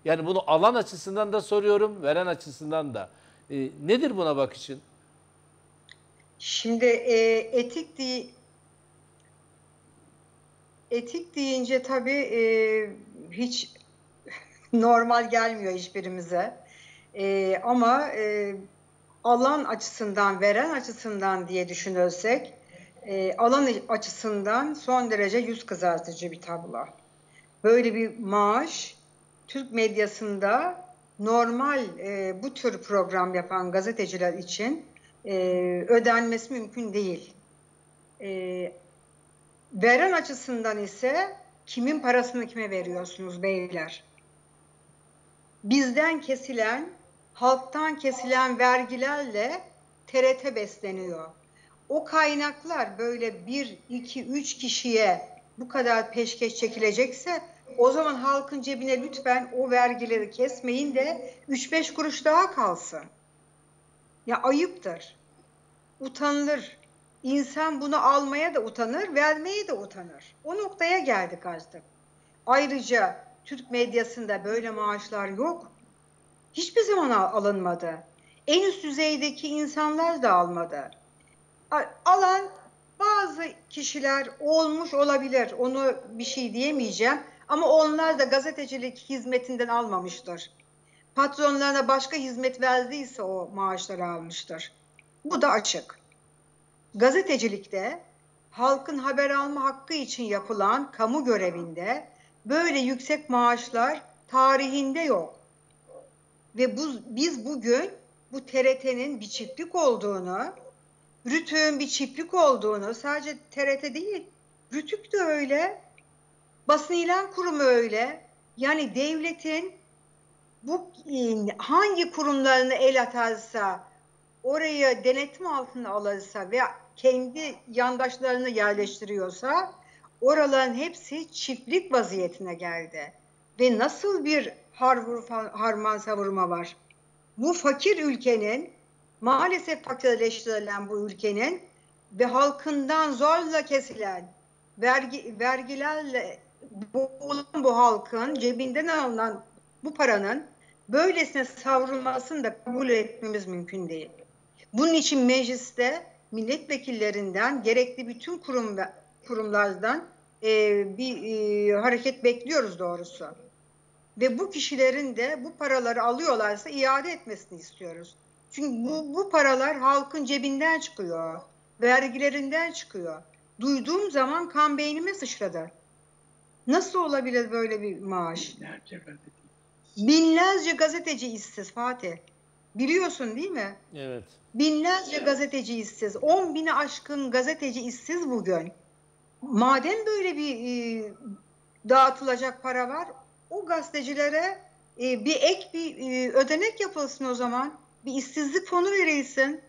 Yani bunu alan açısından da soruyorum, veren açısından da. E, nedir buna bakışın? Şimdi e, etik değil. Etik deyince tabii e, hiç normal gelmiyor hiçbirimize. E, ama e, alan açısından, veren açısından diye düşünürsek, e, alan açısından son derece yüz kızartıcı bir tablo. Böyle bir maaş Türk medyasında normal e, bu tür program yapan gazeteciler için e, ödenmesi mümkün değil. E, veren açısından ise kimin parasını kime veriyorsunuz beyler? Bizden kesilen, halktan kesilen vergilerle T R T besleniyor. O kaynaklar böyle bir, iki, üç kişiye bu kadar peşkeş çekilecekse o zaman halkın cebine lütfen o vergileri kesmeyin de üç beş kuruş daha kalsın. Ya ayıptır. Utanılır. İnsan bunu almaya da utanır, vermeye de utanır. O noktaya geldik artık. Ayrıca Türk medyasında böyle maaşlar yok. Hiçbir zaman alınmadı. En üst düzeydeki insanlar da almadı. Alan bazı kişiler olmuş olabilir. Onu bir şey diyemeyeceğim. Ama onlar da gazetecilik hizmetinden almamıştır. Patronlarına başka hizmet verdiyse o maaşları almıştır. Bu da açık. Gazetecilikte halkın haber alma hakkı için yapılan kamu görevinde böyle yüksek maaşlar tarihinde yok. Ve bu, biz bugün bu T R T'nin bir çiftlik olduğunu, RTÜK'ün bir çiftlik olduğunu, sadece T R T değil, RTÜK de öyle, Basın İlan Kurumu öyle. Yani devletin bu hangi kurumlarını el atarsa, orayı denetim altına alırsa ve kendi yandaşlarını yerleştiriyorsa, oraların hepsi çiftlik vaziyetine geldi. Ve nasıl bir harvur, harman savurma var? Bu fakir ülkenin, maalesef fakirleştirilen bu ülkenin ve halkından zorla kesilen vergi, vergilerle boğulan bu halkın, cebinden alınan bu paranın böylesine savrulmasını da kabul etmemiz mümkün değil. Bunun için mecliste milletvekillerinden, gerekli bütün kurum ve kurumlardan e, bir e, hareket bekliyoruz doğrusu. Ve bu kişilerin de bu paraları alıyorlarsa iade etmesini istiyoruz. Çünkü bu, bu paralar halkın cebinden çıkıyor, vergilerinden çıkıyor. Duyduğum zaman kan beynime sıçradı. Nasıl olabilir böyle bir maaş? Binlerce gazeteci işsiz Fatih. Biliyorsun değil mi? Evet. Binlerce evet. gazeteci işsiz. On bini aşkın gazeteci işsiz bugün. Madem böyle bir e, dağıtılacak para var, o gazetecilere e, bir ek bir e, ödenek yapılsın o zaman. Bir işsizlik fonu verilsin.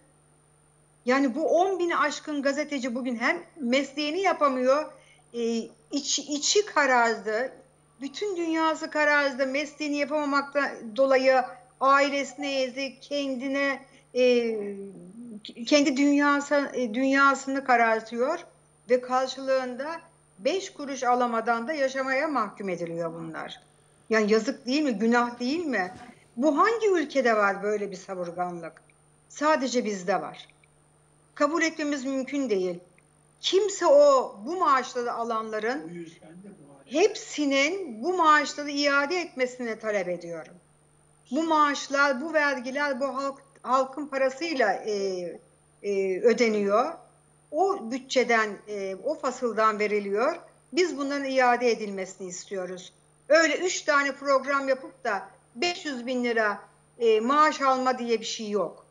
Yani bu on bini aşkın gazeteci bugün hem mesleğini yapamıyor, e, iç, içi karardı, bütün dünyası karardı, mesleğini yapamamaktan dolayı ailesine yazık, kendine, e, kendi dünyası, e, dünyasını karartıyor ve karşılığında beş kuruş alamadan da yaşamaya mahkum ediliyor bunlar. Yani yazık değil mi, günah değil mi? Bu hangi ülkede var böyle bir savurganlık? Sadece bizde var. Kabul etmemiz mümkün değil. Kimse o bu maaşları alanların hepsinin bu maaşları iade etmesini talep ediyorum. Bu maaşlar, bu vergiler, bu halk, halkın parasıyla e, e, ödeniyor. O bütçeden, e, o fasıldan veriliyor. Biz bunların iade edilmesini istiyoruz. Öyle üç tane program yapıp da beş yüz bin lira e, maaş alma diye bir şey yok.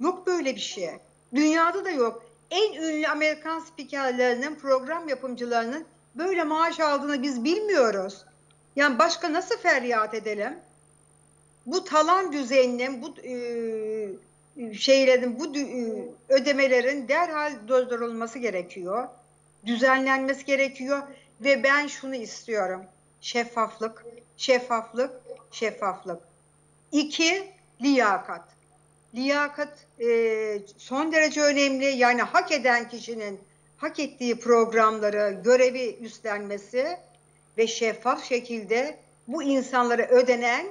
Yok böyle bir şey. Dünyada da yok. En ünlü Amerikan spikerlerinin, program yapımcılarının böyle maaş aldığını biz bilmiyoruz. Yani başka nasıl feryat edelim? Bu talan düzeninin, bu e, şeylerin, bu e, ödemelerin derhal durdurulması gerekiyor. Düzenlenmesi gerekiyor ve ben şunu istiyorum. Şeffaflık, şeffaflık, şeffaflık. İki, liyakat. Liyakat e, son derece önemli. Yani hak eden kişinin hak ettiği programları, görevi üstlenmesi ve şeffaf şekilde bu insanlara ödenen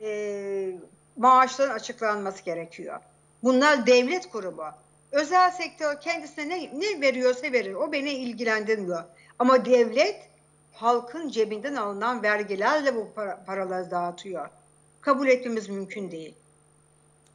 E, maaşların açıklanması gerekiyor. Bunlar devlet kurumu. Özel sektör kendisine ne, ne veriyorsa verir. O beni ilgilendirmiyor. Ama devlet halkın cebinden alınan vergilerle bu para, paraları dağıtıyor. Kabul etmemiz mümkün değil.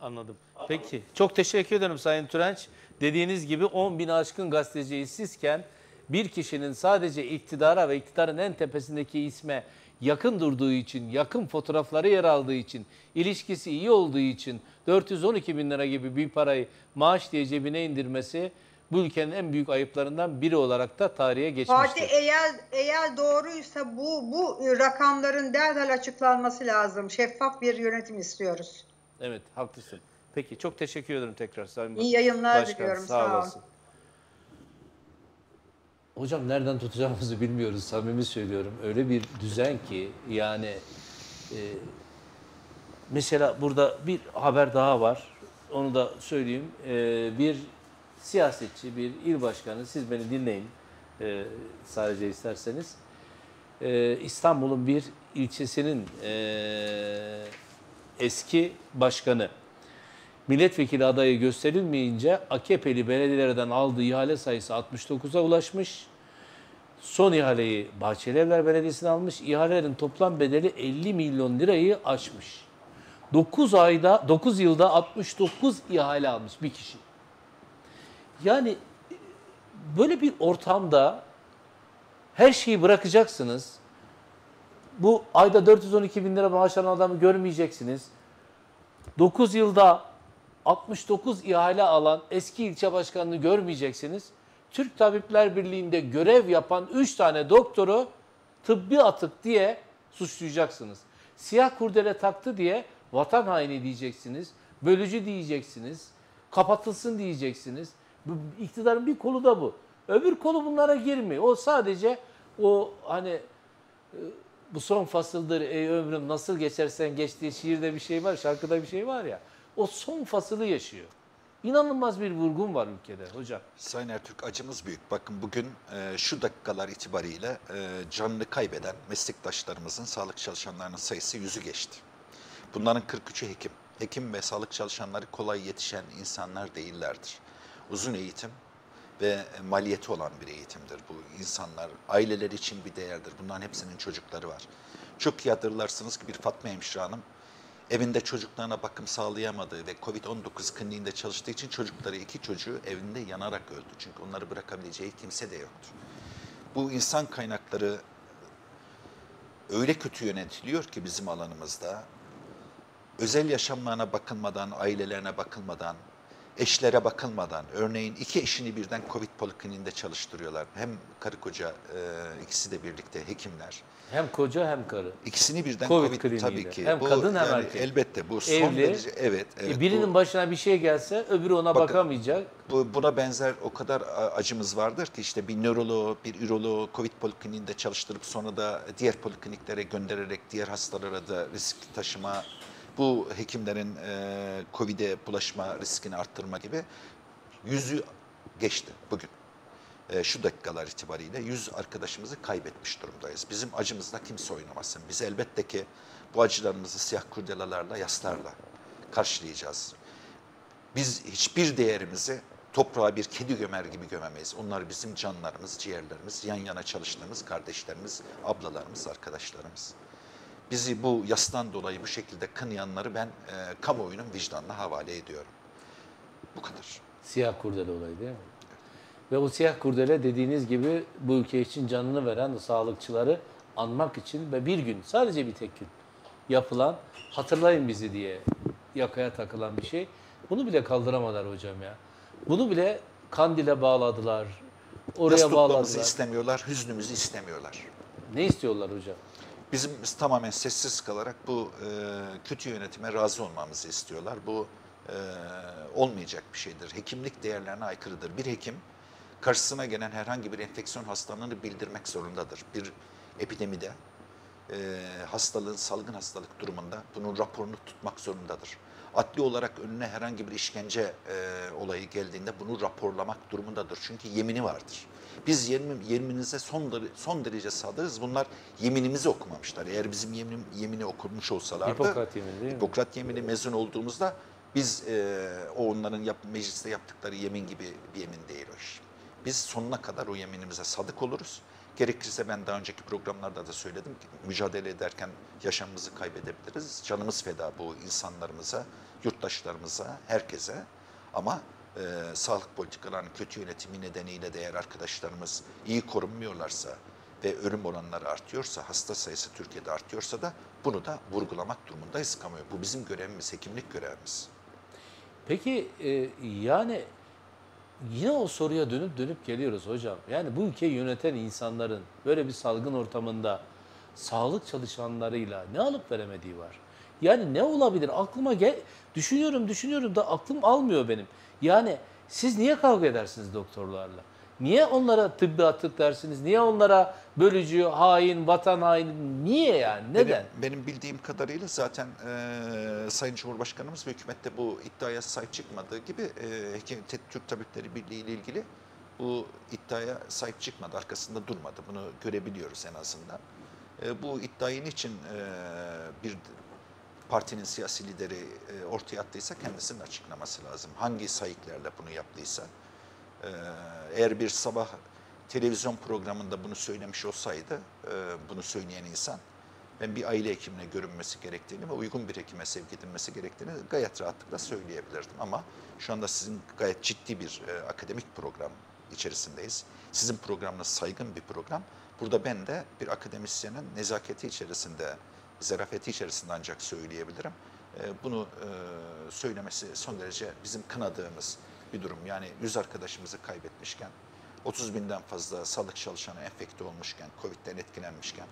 Anladım. Peki. Çok teşekkür ederim Sayın Türenç. Dediğiniz gibi on bin aşkın gazeteci işsizken bir kişinin sadece iktidara ve iktidarın en tepesindeki isme yakın durduğu için, yakın fotoğrafları yer aldığı için, ilişkisi iyi olduğu için dört yüz on iki bin lira gibi bir parayı maaş diye cebine indirmesi bu ülkenin en büyük ayıplarından biri olarak da tarihe geçmiştir. Fatih, eğer, eğer doğruysa bu, bu rakamların derhal açıklanması lazım. Şeffaf bir yönetim istiyoruz. Evet, haklısın. Peki, çok teşekkür ederim tekrar Sayın Başkan. İyi yayınlar diliyorum. Sağ, sağ olasın. Hocam nereden tutacağımızı bilmiyoruz, samimi söylüyorum. Öyle bir düzen ki yani e, mesela burada bir haber daha var. Onu da söyleyeyim. E, bir siyasetçi, bir il başkanı, siz beni dinleyin e, sadece isterseniz. E, İstanbul'un bir ilçesinin e, eski başkanı milletvekili adayı gösterilmeyince A K P'li belediyelerden aldığı ihale sayısı altmış dokuza ulaşmış. Son ihaleyi Bahçelievler Belediyesi'ne almış. İhalelerin toplam bedeli elli milyon lirayı aşmış. dokuz ayda dokuz yılda altmış dokuz ihale almış bir kişi. Yani böyle bir ortamda her şeyi bırakacaksınız. Bu ayda dört yüz on iki bin lira maaş alan adamı görmeyeceksiniz. dokuz yılda altmış dokuz ihale alan eski ilçe başkanını görmeyeceksiniz. Türk Tabipler Birliği'nde görev yapan üç tane doktoru tıbbi atık diye suçlayacaksınız. Siyah kurdele taktı diye vatan haini diyeceksiniz. Bölücü diyeceksiniz. Kapatılsın diyeceksiniz. İktidarın bir kolu da bu. Öbür kolu bunlara girmiyor. O sadece o hani bu son fasıldır ey ömrüm nasıl geçersen geç diye şiirde bir şey var, şarkıda bir şey var ya. O son fasılı yaşıyor. İnanılmaz bir vurgun var ülkede hocam. Sayın Ertürk, acımız büyük. Bakın bugün e, şu dakikalar itibariyle e, canını kaybeden meslektaşlarımızın, sağlık çalışanlarının sayısı yüzü geçti. Bunların kırk üçü hekim. Hekim ve sağlık çalışanları kolay yetişen insanlar değillerdir. Uzun eğitim ve maliyeti olan bir eğitimdir bu insanlar. Aileler için bir değerdir. Bunların hepsinin çocukları var. Çok iyi hatırlarsınız ki bir Fatma Hemşire Hanım evinde çocuklarına bakım sağlayamadığı ve kovid on dokuz kliniğinde çalıştığı için çocukları, iki çocuğu evinde yanarak öldü. Çünkü onları bırakabileceği kimse de yoktu. Bu insan kaynakları öyle kötü yönetiliyor ki bizim alanımızda, özel yaşamlarına bakılmadan, ailelerine bakılmadan, eşlere bakılmadan, örneğin iki eşini birden Covid polikliniğinde çalıştırıyorlar. Hem karı koca, e, ikisi de birlikte hekimler. Hem koca hem karı. İkisini birden Covid, Covid tabii ki. Hem bu, kadın hem yani erkek. Elbette bu son Evli, derece. Evet, evet, e, birinin bu, başına bir şey gelse öbürü ona bak, bakamayacak. Bu, buna benzer o kadar acımız vardır ki işte bir nöroloğu, bir üroloğu Covid polikliniğinde çalıştırıp sonra da diğer polikliniklere göndererek diğer hastalara da risk taşıma, bu hekimlerin e, Covid'e bulaşma riskini arttırma gibi. Yüzü geçti bugün. E, şu dakikalar itibariyle yüz arkadaşımızı kaybetmiş durumdayız. Bizim acımızla kimse oynamasın. Biz elbette ki bu acılarımızı siyah kurdelalarla, yaslarla karşılayacağız. Biz hiçbir değerimizi toprağa bir kedi gömer gibi gömemeyiz. Onlar bizim canlarımız, ciğerlerimiz, yan yana çalıştığımız kardeşlerimiz, ablalarımız, arkadaşlarımız. Bizi bu yastan dolayı bu şekilde kınayanları ben e, kamuoyunun vicdanına havale ediyorum. Bu kadar. Siyah kurdele olayı değil mi? Evet. Ve o siyah kurdele dediğiniz gibi bu ülke için canını veren o sağlıkçıları anmak için ve bir gün, sadece bir tek gün yapılan, hatırlayın bizi diye yakaya takılan bir şey. Bunu bile kaldıramadılar hocam ya. Bunu bile Kandil'e bağladılar. Oraya Yas bağladılar. Tutmamızı istemiyorlar, hüznümüzü istemiyorlar. Ne istiyorlar hocam? Bizim tamamen sessiz kalarak bu e, kötü yönetime razı olmamızı istiyorlar. Bu e, olmayacak bir şeydir. Hekimlik değerlerine aykırıdır. Bir hekim karşısına gelen herhangi bir enfeksiyon hastalığını bildirmek zorundadır. Bir epidemide, e, hastalığın, salgın hastalık durumunda bunun raporunu tutmak zorundadır. Adli olarak önüne herhangi bir işkence e, olayı geldiğinde bunu raporlamak durumundadır. Çünkü yemini vardır. Biz yeminimize son, son derece sadırız. Bunlar yeminimizi okumamışlar. Eğer bizim yeminim, yemini okumuş olsalardı, Hipokrat yemini, değil mi? Hipokrat yemini mezun olduğumuzda biz e, o onların yap, mecliste yaptıkları yemin gibi bir yemin değil o iş. Biz sonuna kadar o yeminimize sadık oluruz. Gerekirse ben daha önceki programlarda da söyledim ki mücadele ederken yaşamımızı kaybedebiliriz. Canımız feda bu insanlarımıza, yurttaşlarımıza, herkese. Ama e, sağlık politikalarının kötü yönetimi nedeniyle de eğer arkadaşlarımız iyi korunmuyorlarsa ve ölüm oranları artıyorsa, hasta sayısı Türkiye'de artıyorsa da bunu da vurgulamak durumundayız kamuoyu. Bu bizim görevimiz, hekimlik görevimiz. Peki e, yani... Yine o soruya dönüp dönüp geliyoruz hocam. Yani bu ülkeyi yöneten insanların böyle bir salgın ortamında sağlık çalışanlarıyla ne alıp veremediği var. Yani ne olabilir? Aklıma gel düşünüyorum düşünüyorum da aklım almıyor benim. Yani siz niye kavga edersiniz doktorlarla? Niye onlara tıbbi atık dersiniz? Niye onlara bölücü, hain, vatan haini? Niye yani? Neden? Benim, benim bildiğim kadarıyla zaten e, Sayın Cumhurbaşkanımız ve hükümette bu iddiaya sahip çıkmadığı gibi e, Türk Tabipleri Birliği ile ilgili bu iddiaya sahip çıkmadı, arkasında durmadı. Bunu görebiliyoruz en azından. E, bu iddiayı niçin e, bir partinin siyasi lideri e, ortaya attıysa kendisinin açıklaması lazım. Hangi sayıklarla bunu yaptıysa. Eğer bir sabah televizyon programında bunu söylemiş olsaydı, bunu söyleyen insan, ben bir aile hekimine görünmesi gerektiğini ve uygun bir hekime sevk edilmesi gerektiğini gayet rahatlıkla söyleyebilirdim. Ama şu anda sizin gayet ciddi bir akademik program içerisindeyiz. Sizin programınız saygın bir program. Burada ben de bir akademisyenin nezaketi içerisinde, zarafeti içerisinde ancak söyleyebilirim. Bunu söylemesi son derece bizim kınadığımız bir durum. Yani yüz arkadaşımızı kaybetmişken, otuz binden fazla sağlık çalışanı enfekte olmuşken, Covid'den etkilenmişken,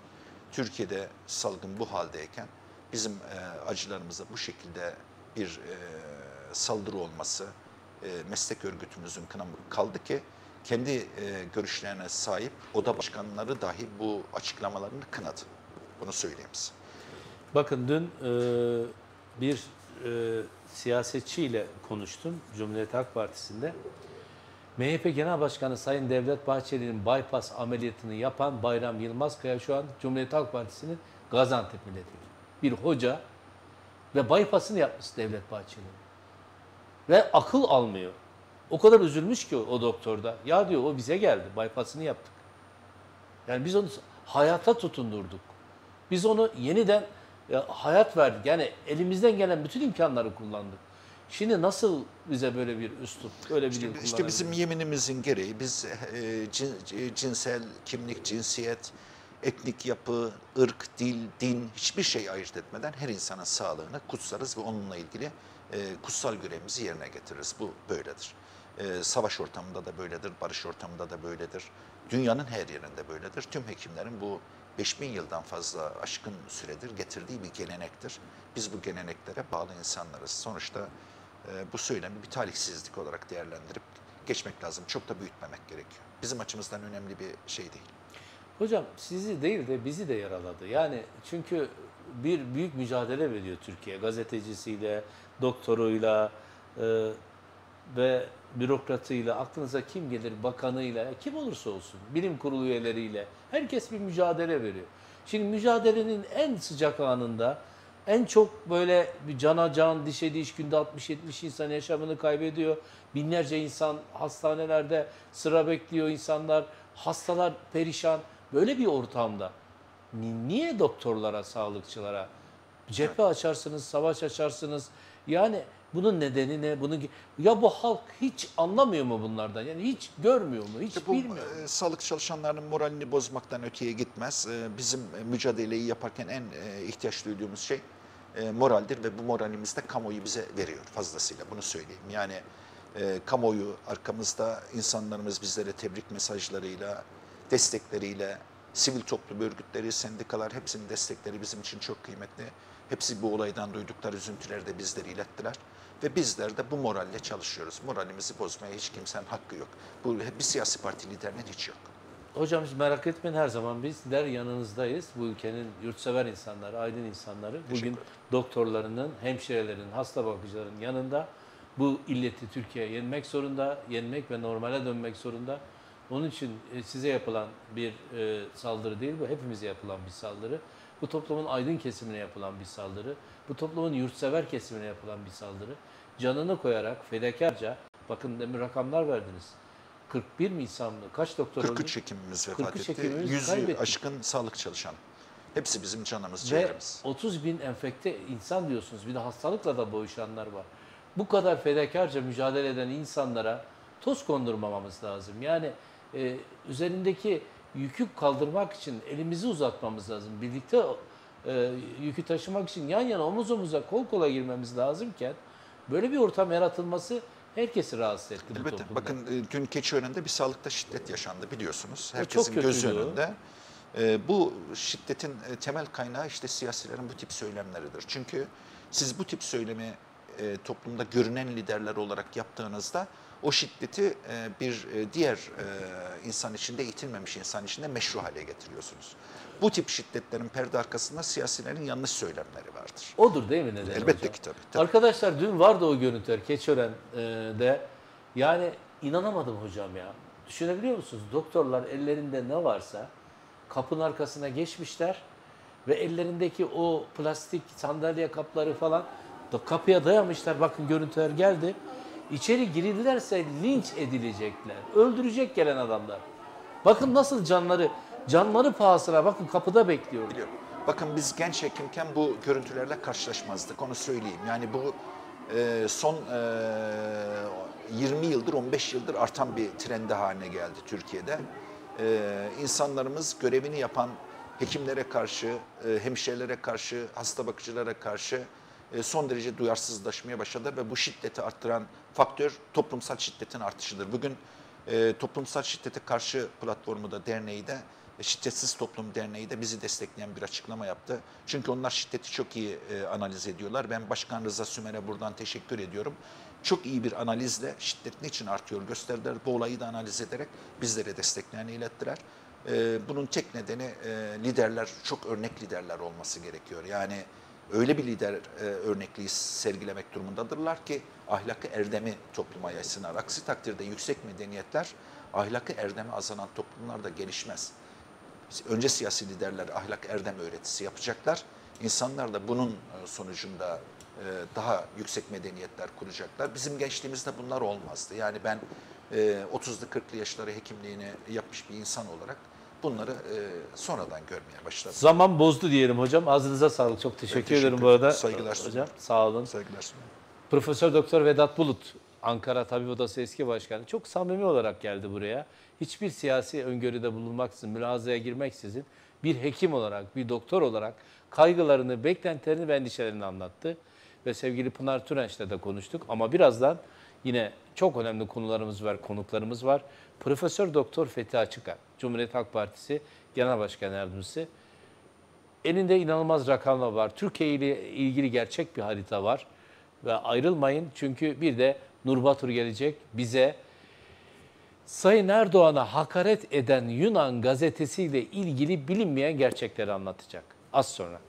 Türkiye'de salgın bu haldeyken bizim e, acılarımıza bu şekilde bir e, saldırı olması e, meslek örgütümüzün kınamı kaldı ki kendi e, görüşlerine sahip oda başkanları dahi bu açıklamalarını kınadı. Bunu söyleyeyim size. Bakın dün e, bir E, siyasetçiyle konuştum Cumhuriyet Halk Partisi'nde. M H P Genel Başkanı Sayın Devlet Bahçeli'nin bypass ameliyatını yapan Bayram Yılmaz Kaya şu an Cumhuriyet Halk Partisi'nin Gaziantep milletvekili. Bir hoca Ve bypass'ını yapmış Devlet Bahçeli'nin. Ve akıl almıyor. O kadar üzülmüş ki o, o doktorda. Ya diyor o bize geldi. Bypass'ını yaptık. Yani biz onu hayata tutundurduk. Biz onu yeniden ya, hayat verdik. Yani elimizden gelen bütün imkanları kullandık. Şimdi nasıl bize böyle bir üslup, böyle bir işte, işte bizim yeminimizin gereği biz e, cin, cinsel kimlik, cinsiyet, etnik yapı, ırk, dil, din hiçbir şey ayırt etmeden her insanın sağlığını kutsarız ve onunla ilgili e, kutsal görevimizi yerine getiririz. Bu böyledir. E, savaş ortamında da böyledir, barış ortamında da böyledir. Dünyanın her yerinde böyledir. Tüm hekimlerin bu beş bin yıldan fazla aşkın süredir getirdiği bir gelenektir. Biz bu geleneklere bağlı insanlarız. Sonuçta e, bu söylemi bir talihsizlik olarak değerlendirip geçmek lazım. Çok da büyütmemek gerekiyor. Bizim açımızdan önemli bir şey değil. Hocam sizi değil de bizi de yaraladı. Yani çünkü bir büyük mücadele veriyor Türkiye. Gazetecisiyle, doktoruyla e, ve bürokratıyla, aklınıza kim gelir, bakanıyla, kim olursa olsun, bilim kurulu üyeleriyle. Herkes bir mücadele veriyor. Şimdi mücadelenin en sıcak anında, en çok böyle cana can, dişe diş, günde altmış yetmiş insan yaşamını kaybediyor. Binlerce insan hastanelerde sıra bekliyor insanlar. Hastalar perişan. Böyle bir ortamda niye doktorlara, sağlıkçılara cephe açarsınız, savaş açarsınız? Yani bunun nedeni ne? Bunu ya bu halk hiç anlamıyor mu bunlardan? Yani hiç görmüyor mu? Hiç işte bu, bilmiyor mu? E, sağlık çalışanlarının moralini bozmaktan öteye gitmez. E, bizim mücadeleyi yaparken en e, ihtiyaç duyduğumuz şey e, moraldir ve bu moralimizde kamuoyu bize veriyor fazlasıyla. Bunu söyleyeyim. Yani e, kamuoyu arkamızda, insanlarımız bizlere tebrik mesajlarıyla, destekleriyle, sivil toplum örgütleri, sendikalar, hepsinin destekleri bizim için çok kıymetli. Hepsi bu olaydan duydukları üzüntüleri de bizlere ilettiler. Ve bizler de bu moralle çalışıyoruz. Moralimizi bozmaya hiç kimsenin hakkı yok. Bu bir siyasi parti liderinin hiç yok. Hocam hiç merak etmeyin, her zaman bizler yanınızdayız. Bu ülkenin yurtsever insanları, aydın insanları. Bugün doktorlarının, hemşirelerinin, hasta bakıcıların yanında. Bu illeti Türkiye yenmek zorunda. Yenmek ve normale dönmek zorunda. Onun için size yapılan bir saldırı değil bu. Hepimize yapılan bir saldırı. Bu toplumun aydın kesimine yapılan bir saldırı. Bu toplumun yurtsever kesimine yapılan bir saldırı. Canını koyarak fedakarca, bakın demin rakamlar verdiniz. kırk bir mi insan mı? Kaç doktor oldu? kırk üç hekimimiz vefat etti. yüzü aşkın sağlık çalışan. Hepsi bizim canımız, ciğerimiz. Ve otuz bin enfekte insan diyorsunuz. Bir de hastalıkla da boğuşanlar var. Bu kadar fedakarca mücadele eden insanlara toz kondurmamamız lazım. Yani e, üzerindeki yükü kaldırmak için elimizi uzatmamız lazım. Birlikte e, yükü taşımak için yan yana, omuz omuza, kol kola girmemiz lazımken böyle bir ortam yaratılması herkesi rahatsız etti. Elbette. Bakın dün Keçiören'de bir sağlıkta şiddet yaşandı biliyorsunuz. Herkesin göz önünde. E, bu şiddetin temel kaynağı işte siyasilerin bu tip söylemleridir. Çünkü siz bu tip söylemi e, toplumda görünen liderler olarak yaptığınızda o şiddeti bir diğer insan içinde, eğitilmemiş insan içinde meşru hale getiriyorsunuz. Bu tip şiddetlerin perde arkasında siyasilerin yanlış söylemleri vardır. Odur değil mi nedeni? Elbette ki tabii, tabii. Arkadaşlar dün vardı o görüntüler Keçiören'de. Yani inanamadım hocam ya. Düşünebiliyor musunuz? Doktorlar ellerinde ne varsa kapının arkasına geçmişler ve ellerindeki o plastik sandalye kapları falan da kapıya dayamışlar. Bakın görüntüler geldi. İçeri girildilerse linç edilecekler. Öldürecek gelen adamlar. Bakın nasıl canları, canları pahasına bakın kapıda bekliyor. Biliyorum. Bakın biz genç hekimken bu görüntülerle karşılaşmazdık, onu söyleyeyim. Yani bu e, son e, yirmi yıldır, on beş yıldır artan bir trendi haline geldi Türkiye'de. E, insanlarımız görevini yapan hekimlere karşı, e, hemşirelere karşı, hasta bakıcılara karşı son derece duyarsızlaşmaya başladı ve bu şiddeti arttıran faktör toplumsal şiddetin artışıdır. Bugün e, toplumsal şiddete karşı platformu da, derneği de, Şiddetsiz Toplum Derneği de bizi destekleyen bir açıklama yaptı. Çünkü onlar şiddeti çok iyi e, analiz ediyorlar. Ben Başkan Rıza Sümer'e buradan teşekkür ediyorum. Çok iyi bir analizle şiddet niçin artıyor gösterdiler. Bu olayı da analiz ederek bizlere desteklerini ilettiler. E, bunun tek nedeni e, liderler, çok örnek liderler olması gerekiyor. Yani öyle bir lider e, örnekliği sergilemek durumundadırlar ki ahlakı, erdemi topluma yaysınlar. Aksi takdirde yüksek medeniyetler, ahlakı, erdemi azalan toplumlar da gelişmez. Önce siyasi liderler ahlak, erdem öğretisi yapacaklar. İnsanlar da bunun sonucunda daha yüksek medeniyetler kuracaklar. Bizim gençliğimizde bunlar olmazdı. Yani ben otuzlu kırklı yaşları hekimliğini yapmış bir insan olarak bunları sonradan görmeye başladım. Zaman bozdu diyelim hocam. Ağzınıza sağlık. Çok teşekkür, teşekkür ederim bu arada. Saygılar sunuyorum. Sağ olun. Saygılar sunuyorum. Profesör Doktor Vedat Bulut, Ankara Tabip Odası eski başkanı, çok samimi olarak geldi buraya. Hiçbir siyasi öngörüde bulunmaksızın, mülazaya girmeksizin bir hekim olarak, bir doktor olarak kaygılarını, beklentilerini ve endişelerini anlattı. Ve sevgili Pınar Türenç'le de konuştuk ama birazdan yine çok önemli konularımız var, konuklarımız var. Profesör Doktor Fethi Açıkar, Cumhuriyet Halk Partisi Genel Başkan Yardımcısı. Elinde inanılmaz rakamlar var. Türkiye ile ilgili gerçek bir harita var. Ve ayrılmayın çünkü bir de Nur Batur gelecek bize. Sayın Erdoğan'a hakaret eden Yunan gazetesiyle ilgili bilinmeyen gerçekleri anlatacak. Az sonra.